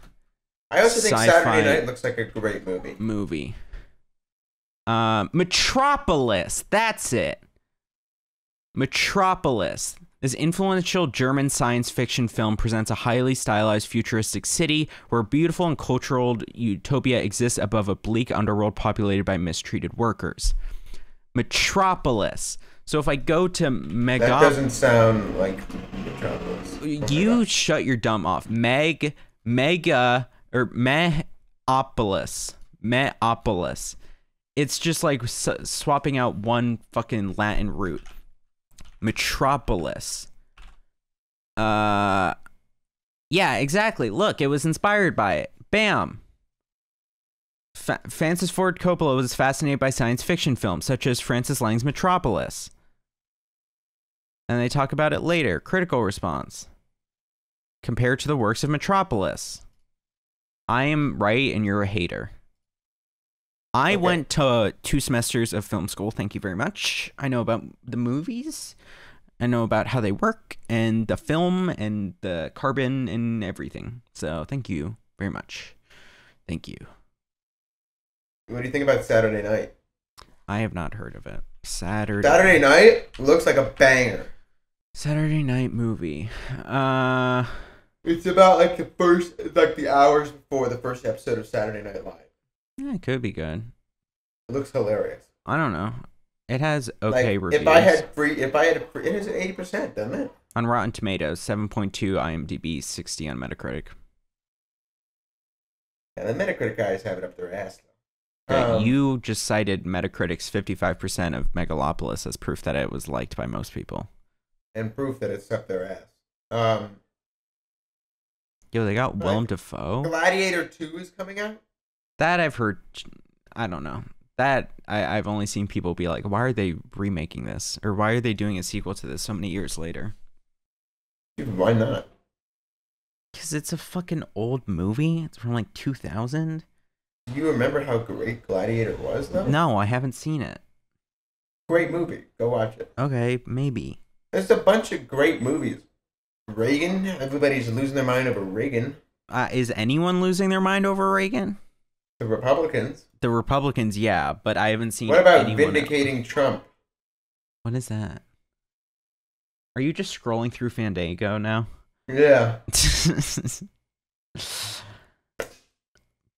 I also think Saturday Night looks like a great movie. Metropolis. That's it. Metropolis. This influential German science fiction film presents a highly stylized futuristic city where a beautiful and cultural utopia exists above a bleak underworld populated by mistreated workers. Metropolis. So if I go to Megapolis, that doesn't sound like Metropolis. You shut your dumb off. Megapolis. Megapolis. It's just like swapping out one fucking Latin root. Metropolis. Yeah, exactly. Look, it was inspired by it. Bam. Francis Ford Coppola was fascinated by science fiction films, such as Francis Lang's Metropolis. And they talk about it later. Critical response. Compared to the works of Metropolis. I am right and you're a hater. I went to 2 semesters of film school. Thank you very much. I know about the movies. I know about how they work and the film and the carbon and everything. So thank you very much. Thank you. What do you think about Saturday Night? I have not heard of it. Saturday Night looks like a banger. Saturday Night movie. It's about like the hours before the first episode of Saturday Night Live. Yeah, it could be good. It looks hilarious. I don't know. It has okay like, reviews. It is 80%, doesn't it? On Rotten Tomatoes, 7.2, IMDb, 60 on Metacritic. Yeah, the Metacritic guys have it up their ass. You just cited Metacritic's 55% of Megalopolis as proof that it was liked by most people. And proof that it's up their ass. Yo, they got Willem Dafoe. Gladiator 2 is coming out? That I've heard. I don't know. That I've only seen people be like, why are they remaking this? Or why are they doing a sequel to this so many years later? Dude, why not? Because it's a fucking old movie. It's from like 2000. Do you remember how great Gladiator was, though? No, I haven't seen it. Great movie. Go watch it. Okay, maybe. There's a bunch of great movies. Reagan. Everybody's losing their mind over Reagan. Is anyone losing their mind over Reagan? The Republicans. The Republicans, yeah, but I haven't seen anyone. What about Vindicating Trump? What is that? Are you just scrolling through Fandango now? Yeah.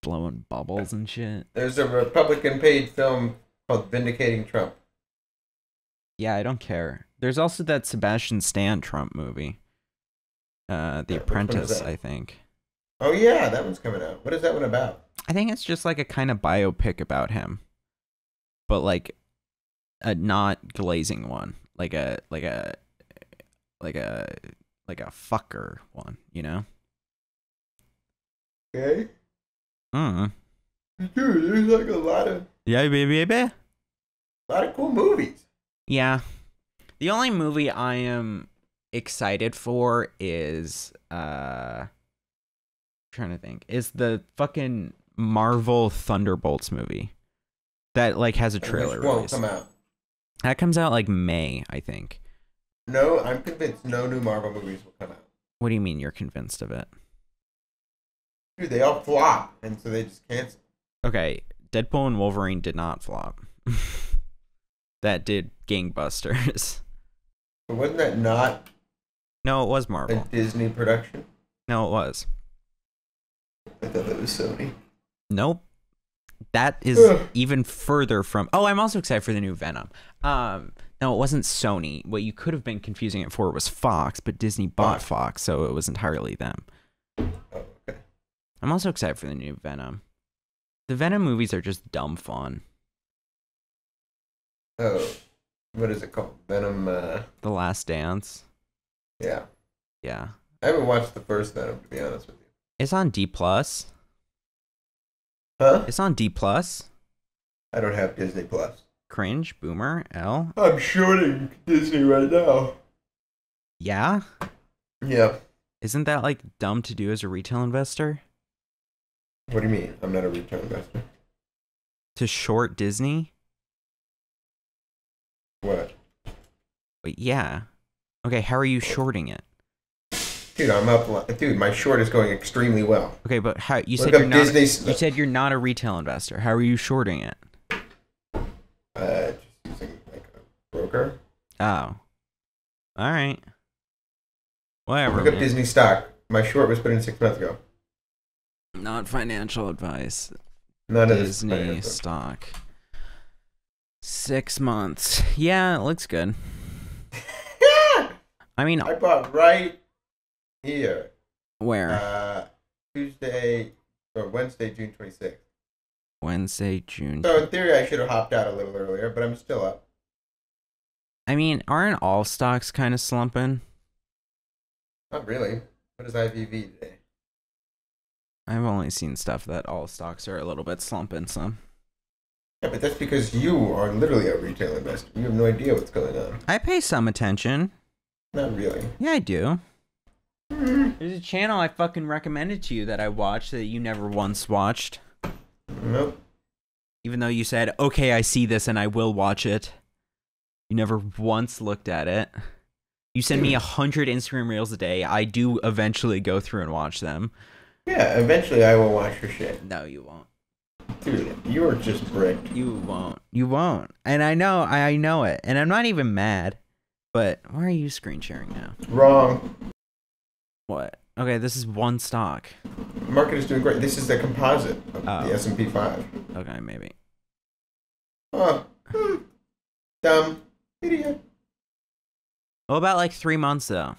Blowing bubbles and shit. There's a Republican paid film called Vindicating Trump. Yeah, I don't care. There's also that Sebastian Stan Trump movie. The Apprentice, I think. Oh yeah, that one's coming out. What is that one about? I think it's just like a kind of biopic about him. But like a not glazing one. Like a fucker one, you know? Okay. Dude, there's like a lot of a lot of cool movies. Yeah, the only movie I am excited for is is the fucking Marvel Thunderbolts movie that like has a trailer release. Come out. That comes out like May, I think. No, I'm convinced no new Marvel movies will come out. What do you mean you're convinced of it? Dude, they all flop, and so they just cancel. Okay, Deadpool and Wolverine did not flop. That did gangbusters. But wasn't that not? No, it was Marvel. A Disney production? No, it was. I thought that was Sony. Nope. That is even further from... Oh, I'm also excited for the new Venom. No, it wasn't Sony. What you could have been confusing it for was Fox, but Disney bought Fox, so it was entirely them. Oh, okay. I'm also excited for the new Venom. The Venom movies are just dumb fun. Oh, what is it called? Venom, The Last Dance? Yeah. Yeah. I haven't watched the first Venom, to be honest with you. It's on D+. Huh? It's on D+. I don't have Disney+. Cringe, Boomer, L. I'm shorting Disney right now. Yeah? Yeah. Isn't that, like, dumb to do as a retail investor? What do you mean? I'm not a retail investor. To short Disney? What? But yeah. Okay, how are you shorting it? Dude, I'm up. Dude, my short is going extremely well. Okay, but how you said you're not? You said you're not a retail investor. How are you shorting it? Just using like a broker. Oh, all right. Whatever. Look up Disney stock. My short was put in 6 months ago. Not financial advice. None of this Disney stock. 6 months. Yeah, it looks good. I mean, I bought right. Here. Where? Tuesday or Wednesday, June 26th. Wednesday, June. So in theory, I should have hopped out a little earlier, but I'm still up. I mean, aren't all stocks kind of slumping? Not really. What is IVV today? I've only seen stuff that all stocks are a little bit slumping some. Yeah, but that's because you are literally a retail investor. You have no idea what's going on. I pay some attention. Not really. Yeah, I do. There's a channel I fucking recommended to you that I watched that you never once watched. Nope. Even though you said, okay, I see this and I will watch it. You never once looked at it. You send me 100 Instagram reels a day. I do eventually go through and watch them. Yeah, eventually I will watch your shit. No, you won't. Dude, you are just bricked. You won't. You won't. And I know it. And I'm not even mad. But why are you screen sharing now? Wrong. What? Okay, this is one stock. The market is doing great. This is the composite of the S&P 5. Okay, maybe. Oh, dumb idiot. Well, about like 3 months though.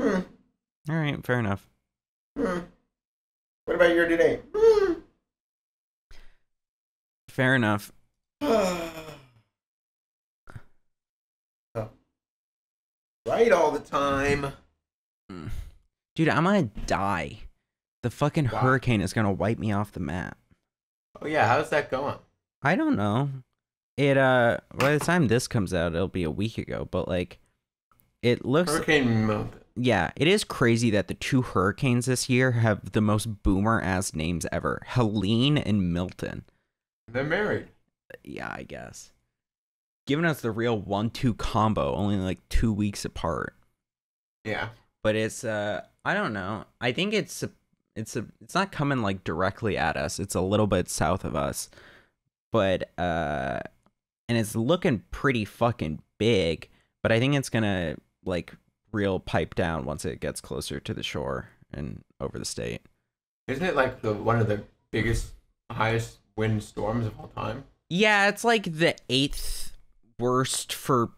All right, fair enough. What about year to date? Fair enough. Right all the time. Dude, I'm gonna die. The fucking hurricane is gonna wipe me off the map. Oh yeah, how's that going? I don't know. It by the time this comes out, it'll be a week ago, but like it looks hurricane month. Yeah, it is crazy that the two hurricanes this year have the most boomer ass names ever. Helene and Milton. They're married. Yeah, I guess. Giving us the real 1-2 combo, only like 2 weeks apart. Yeah, but it's I don't know. I think it's not coming like directly at us. It's a little bit south of us, but and it's looking pretty fucking big. But I think it's gonna like real pipe down once it gets closer to the shore and over the state. Isn't it like the one of the biggest, highest wind storms of all time? Yeah, it's like the 8th. Worst for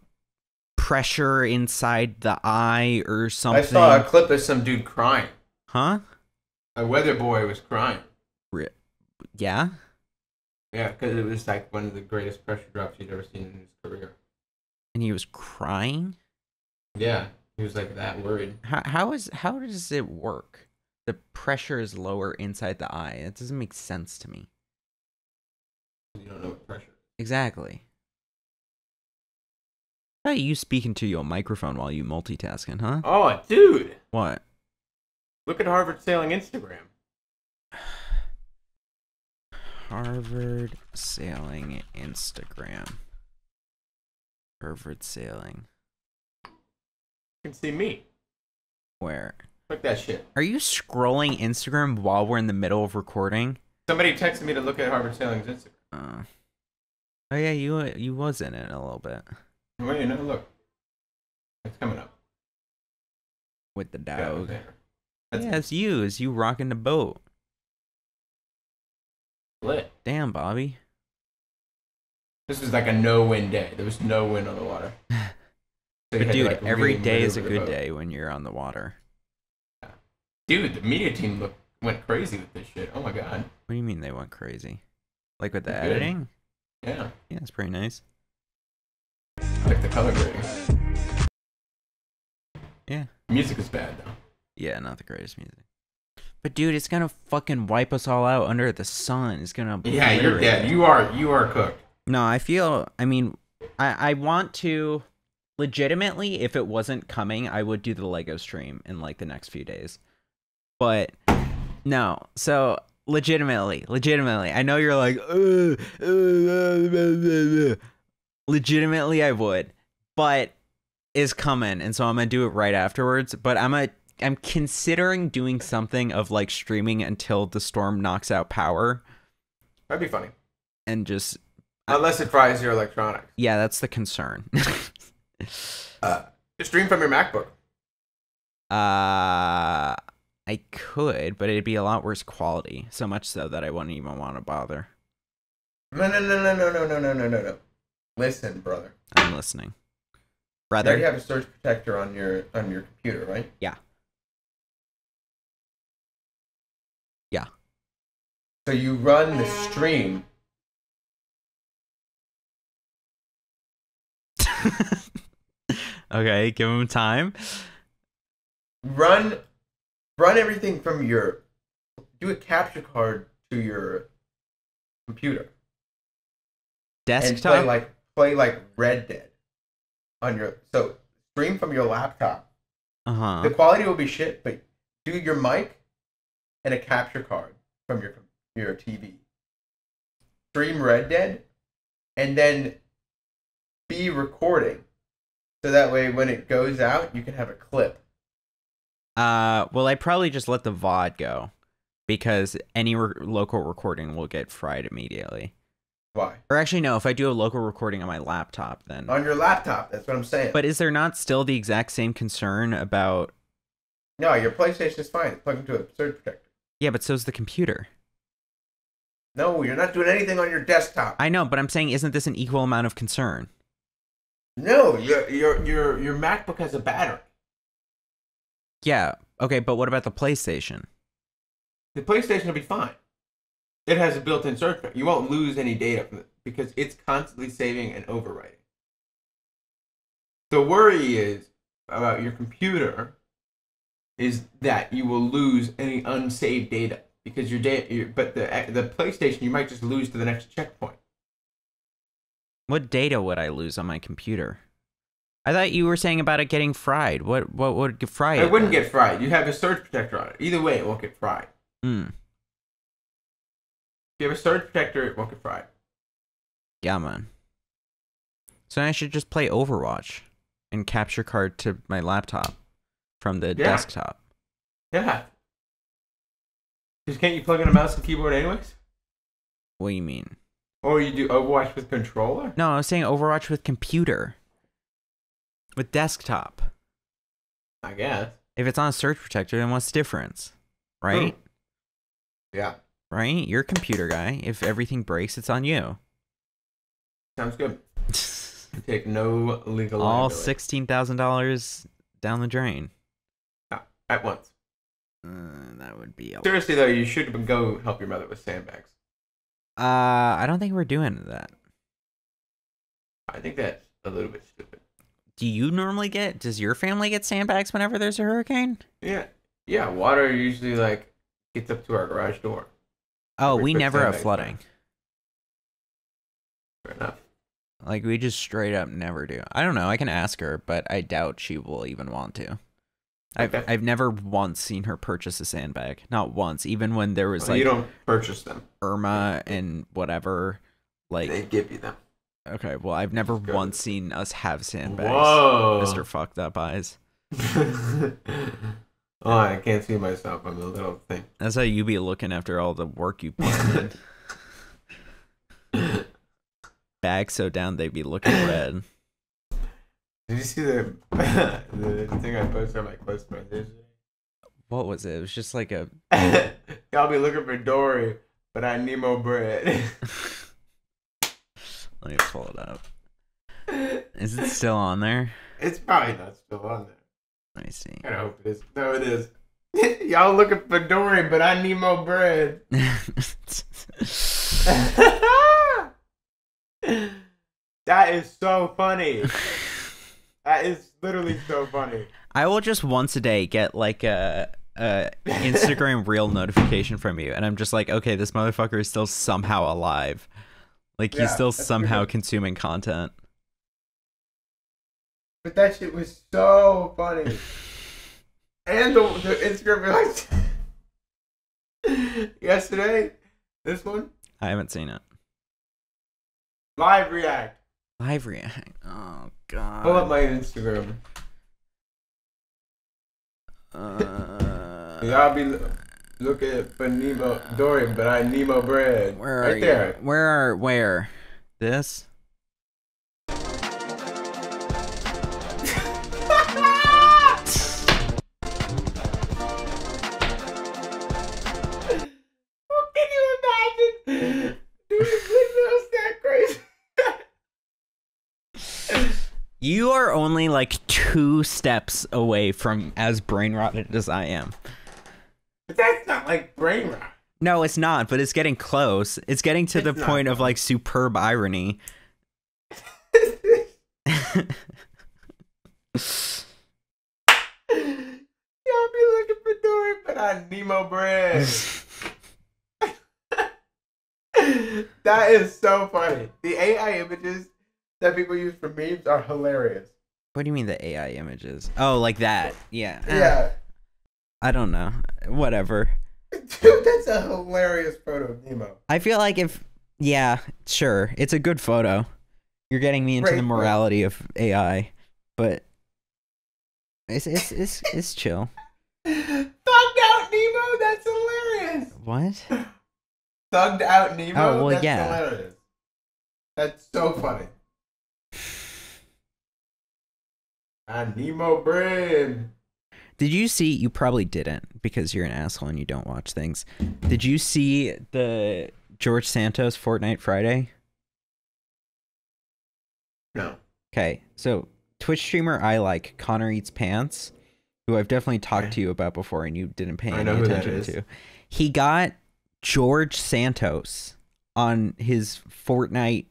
pressure inside the eye or something. I saw a clip of some dude crying. Huh? A weather boy was crying. Yeah? Yeah, because it was like one of the greatest pressure drops he'd ever seen in his career. And he was crying? Yeah, he was like that worried. How does it work? The pressure is lower inside the eye. That doesn't make sense to me. You don't know what pressure is. Exactly. How about you speaking to your microphone while you multitasking, huh? Oh, dude! What? Look at Harvard Sailing Instagram. Harvard Sailing Instagram. Harvard Sailing. You can see me. Where? Look at that shit. Are you scrolling Instagram while we're in the middle of recording? Somebody texted me to look at Harvard Sailing's Instagram. Oh yeah, you was in it a little bit. Wait, no, look. It's coming up. With the dog. Yeah, Yeah, it's you. It's you rocking the boat. Lit. Damn, Bobby. This was like a no-win day. There was no wind on the water. So but dude, like every day is a good day when you're on the water. Yeah. Dude, the media team went crazy with this shit. Oh my god. What do you mean they went crazy? Like with the editing? Yeah. Yeah, it's pretty nice. I like the color grading. Yeah. Music is bad though. Yeah, not the greatest music. But dude, it's gonna fucking wipe us all out under the sun. It's gonna obliterate. Yeah, you're dead. You are cooked. No, I feel. I mean, I want to. Legitimately, if it wasn't coming, I would do the Lego stream in like the next few days. But no, so legitimately, I know you're like, legitimately, I would, but it's coming, and so I'm gonna do it right afterwards. But I'm considering doing something of like streaming until the storm knocks out power. That'd be funny. And just unless it fries your electronics. Yeah, that's the concern. Stream from your MacBook. I could, but it'd be a lot worse quality. So much so that I wouldn't even want to bother. No. Listen, brother. I'm listening. Brother. You already have a surge protector on your computer, right? Yeah. Yeah. So you run the stream. Okay, give him time. Run everything from your... Do a capture card to your computer. Desktop? And play like Red Dead. On your... So, stream from your laptop. Uh-huh. The quality will be shit, but do your mic and a capture card from your TV. Stream Red Dead, and then be recording. So that way, when it goes out, you can have a clip. Well, I probably just let the VOD go. Because any local recording will get fried immediately. Why? Or actually, no, if I do a local recording on my laptop, then... On your laptop, that's what I'm saying. But is there not still the exact same concern about... No, your PlayStation is fine. It's plugged into a surge protector. Yeah, but so's the computer. No, you're not doing anything on your desktop. I know, but I'm saying, isn't this an equal amount of concern? No, your MacBook has a battery. Yeah, okay, but what about the PlayStation? The PlayStation will be fine. It has a built-in search bar. You won't lose any data from it because it's constantly saving and overwriting. The worry is about your computer is that you will lose any unsaved data because your data. But the PlayStation you might just lose to the next checkpoint. What data would I lose on my computer? I thought you were saying about it getting fried. What would fry it? It wouldn't get fried. You have a surge protector on it. Either way, it won't get fried. Mm. If you have a surge protector, it won't get fried. Yeah, man. So I should just play Overwatch and capture card to my laptop from the desktop. Yeah. Because can't you plug in a mouse and keyboard anyways? What do you mean? Or you do Overwatch with controller? No, I was saying Overwatch with computer. With desktop. I guess. If it's on a surge protector, then what's the difference? Right? Hmm. Yeah. Right? You're a computer guy. If everything breaks, it's on you. Sounds good. You take no legal liability. All $16,000 down the drain. Yeah, at once. That would be... Seriously, though, you should go help your mother with sandbags. I don't think we're doing that. I think that's a little bit stupid. Do you normally get... Does your family get sandbags whenever there's a hurricane? Yeah. Yeah, water usually, like, gets up to our garage door. Oh, we never have flooding. Fair enough. Like, we just straight up never do. I don't know. I can ask her, but I doubt she will even want to. Okay. I've never once seen her purchase a sandbag. Not once. Even when there was like... You don't purchase them. Irma and whatever. Like they give you them. Okay, well, I've never once seen us have sandbags. Whoa. Mr. Fucked Up Eyes. Oh, I can't see myself. I'm a little thing. That's how you be looking after all the work you put in. Bags so down they be looking red. Did you see the thing I posted on my close friends? what was it? It was just like a... Y'all be looking for Dory, but I Nemo bread. Let me pull it up. Is it still on there? It's probably not still on there. I see. I hope it is. No, it is. Y'all looking for Dory, but I Nemo bread. That is so funny. That is literally so funny. I will just once a day get like a Instagram reel notification from you, and I'm just like, okay, this motherfucker is still somehow alive. Like, yeah, he's still somehow consuming content. But that shit was so funny. And the Instagram reel yesterday, this one. I haven't seen it. Live react. Live react. Oh god. Pull up my Instagram. Y'all be looking for Nemo Dory, but I Nemo bread. Where are you? Right there. Where? This? You are only like 2 steps away from as brain rotted as I am. But that's not like brain rot. No, it's not, but it's getting close. It's getting to the point of like superb irony. Y'all be looking for Dory, but I Nemo bread. That is so funny. The AI images that people use for memes are hilarious. What do you mean the AI images? Oh, like that. Yeah. Yeah. I don't know. Whatever. Dude, that's a hilarious photo of Nemo. I feel like if... Yeah, sure. It's a good photo. You're getting me into the morality of AI. But... It's chill. Thugged out Nemo? That's hilarious! What? Thugged out Nemo? Oh, well, that's hilarious. That's so funny. I Nemo bread. Did you see? You probably didn't because you're an asshole and you don't watch things. Did you see the George Santos Fortnite Friday? No. Okay, so Twitch streamer I like Connor Eats Pants, who I've definitely talked to you about before, and you didn't pay any attention to. He got George Santos on his Fortnite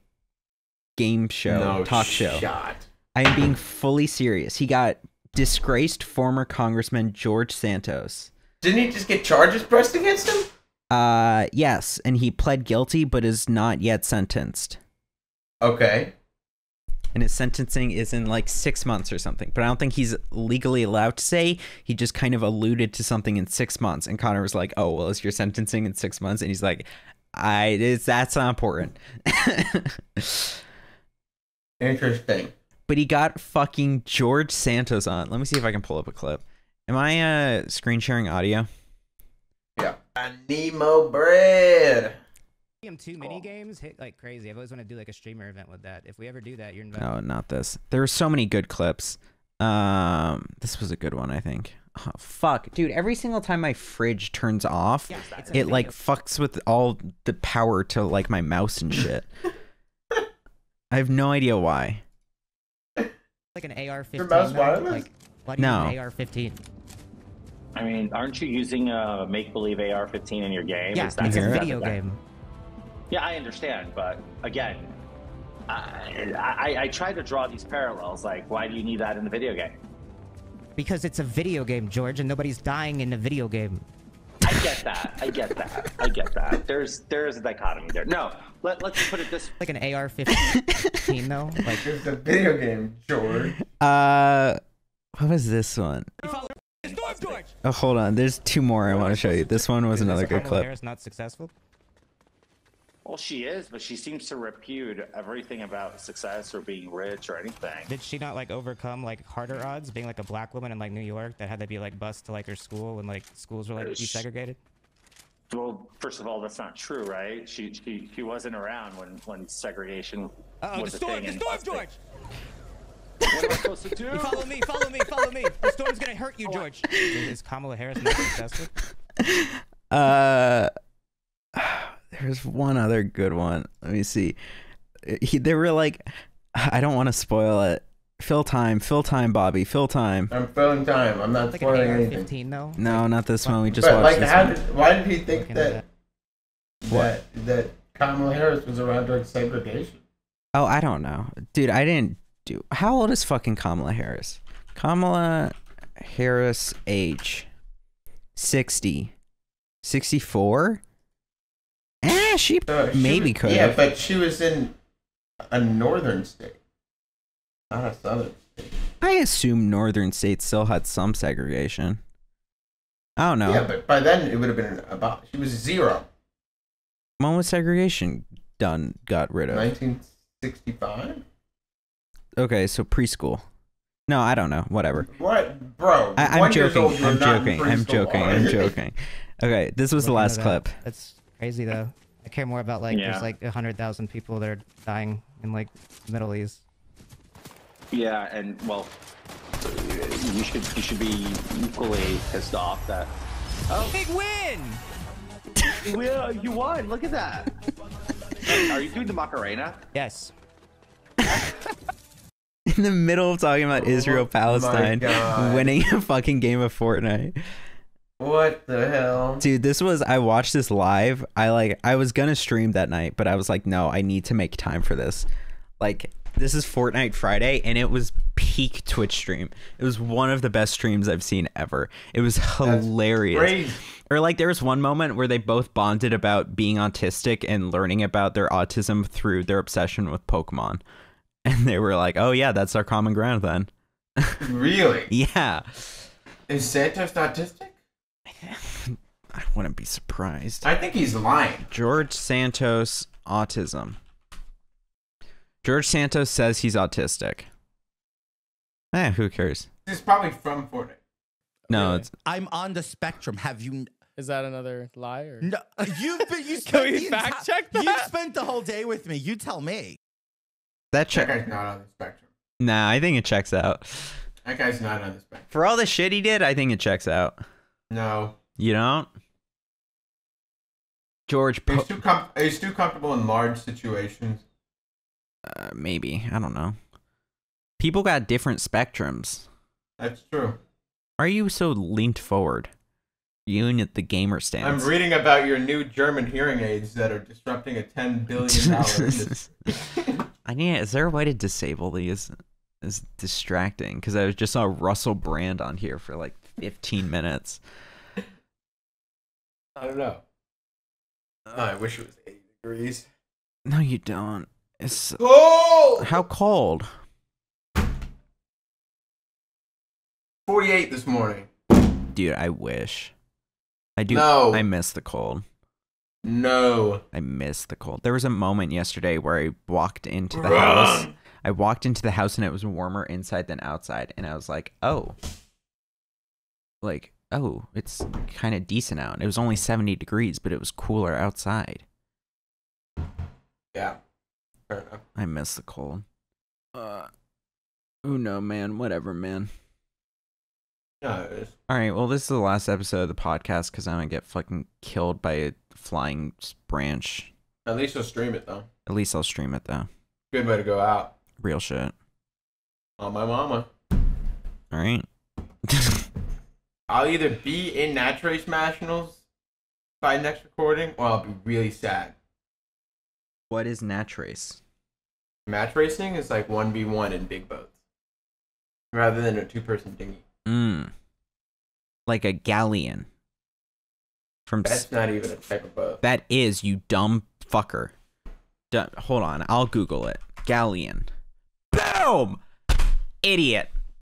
game show talk show. I am being fully serious. He got disgraced former Congressman George Santos. Didn't he just get charges pressed against him? Yes, and he pled guilty but is not yet sentenced. Okay. And his sentencing is in like 6 months or something, but I don't think he's legally allowed to say. He just kind of alluded to something in 6 months, and Connor was like, oh, well, is your sentencing in 6 months? And he's like, that's not important. Interesting. But he got fucking George Santos on. Let me see if I can pull up a clip. Am I screen sharing audio? Yeah. I Nemo bread. Two mini games hit like crazy. I've always wanted to do like a streamer event with that. If we ever do that, you're invited. No, not this. There were so many good clips. This was a good one, I think. Oh, fuck, dude! Every single time my fridge turns off, it like fucks with all the power to like my mouse and shit. I have no idea why. Like an AR-15. Like, no. An AR-15. I mean, aren't you using a make-believe AR-15 in your game? Yeah, it's a video game. Yeah, I understand, but again, I try to draw these parallels. Like, why do you need that in the video game? Because it's a video game, George, and nobody's dying in a video game. I get that. I get that. I get that. There's a dichotomy there. No, let's put it this way. Like an AR-15 though. Like there's a video game, George. What was this one? Oh, hold on. There's 2 more I want to show you. This one was another good clip. Harris not successful? Well, she is, but she seems to repute everything about success or being rich or anything. Did she not like overcome like harder odds, being like a black woman in like New York that had to be like bused to like her school when like schools were like desegregated? Well, first of all, that's not true, right? She wasn't around when segregation was a thing. George. What am I supposed to do? Follow me, follow me, follow me. The storm's gonna hurt you, George. Is Kamala Harris not contested? There's one other good one. Let me see. They were like, I don't want to spoil it. Fill time, Bobby. Fill time. I'm filling time. I'm not spoiling anything. 15, though. No, like, not this one. We just watched this one. Why did he think that Kamala Harris was around during segregation? Oh, I don't know, dude. I didn't do. How old is fucking Kamala Harris? Kamala Harris age 60, 64. Eh, she maybe could. Yeah, but she was in a northern state. Not a southern state. I assume northern states still had some segregation. I don't know. Yeah, but by then it would have been about. She was 0. When was segregation done? Got rid of 1965. Okay, so preschool. No, I don't know. Whatever. What, bro? I'm joking. I'm joking. I'm joking. I'm joking. Okay, this was the last clip. That's crazy, though. I care more about like there's like 100,000 people that are dying in like the Middle East. Yeah, and well, you should be equally pissed off that. Oh, big win! Well, you won. Look at that. Are you doing the Macarena? Yes. In the middle of talking about Israel Palestine, winning a fucking game of Fortnite. What the hell, dude? This was, I watched this live. I was gonna stream that night, but I was like, no, I need to make time for this. Like, this is Fortnite Friday, and it was peak Twitch stream. It was one of the best streams I've seen ever. It was hilarious. Or like there was one moment where they both bonded about being autistic and learning about their autism through their obsession with Pokemon. And they were like, oh yeah, that's our common ground then. Really? Yeah. Is Santos autistic? I wouldn't be surprised. I think he's lying. George Santos autism. George Santos says he's autistic. Eh, who cares? He's probably from Fortnite. No, really? It's... I'm on the spectrum. Have you... Is that another lie? Or... No, you've been... You spent Can we fact check that? You spent the whole day with me. You tell me. That guy's not on the spectrum. Nah, I think it checks out. That guy's not on the spectrum. For all the shit he did, I think it checks out. No. You don't? George... He's too comfortable in large situations. Maybe, I don't know. People got different spectrums. That's true. Are you so leaned forward? Unit the gamer stance. I'm reading about your new German hearing aids that are disrupting a $10 billion. I need. Is there a way to disable these? It's distracting because I just saw Russell Brand on here for like 15 minutes. I don't know. I wish it was 80 degrees. No, you don't. It's how cold? 48 this morning. Dude, I wish. I do. No. I miss the cold. No. I miss the cold. There was a moment yesterday where I walked into the house. I walked into the house and it was warmer inside than outside. And I was like, oh. Like, oh, it's kind of decent out. It was only 70 degrees, but it was cooler outside. Yeah. Fair enough. I miss the cold. Oh no, man. Whatever, man. All right, well, this is the last episode of the podcast because I'm gonna get fucking killed by a flying branch. At least I'll stream it though. At least I'll stream it though. Good way to go out. Real shit. On my mama. All right. I'll either be in Natural Nationals by next recording, or I'll be really sad. What is Nat Race? Match racing is like 1v1 in big boats, rather than a two-person dinghy. Mm. Like a galleon. From That's not even a type of boat. That is, you dumb fucker. Hold on, I'll Google it. Galleon. Boom! Idiot.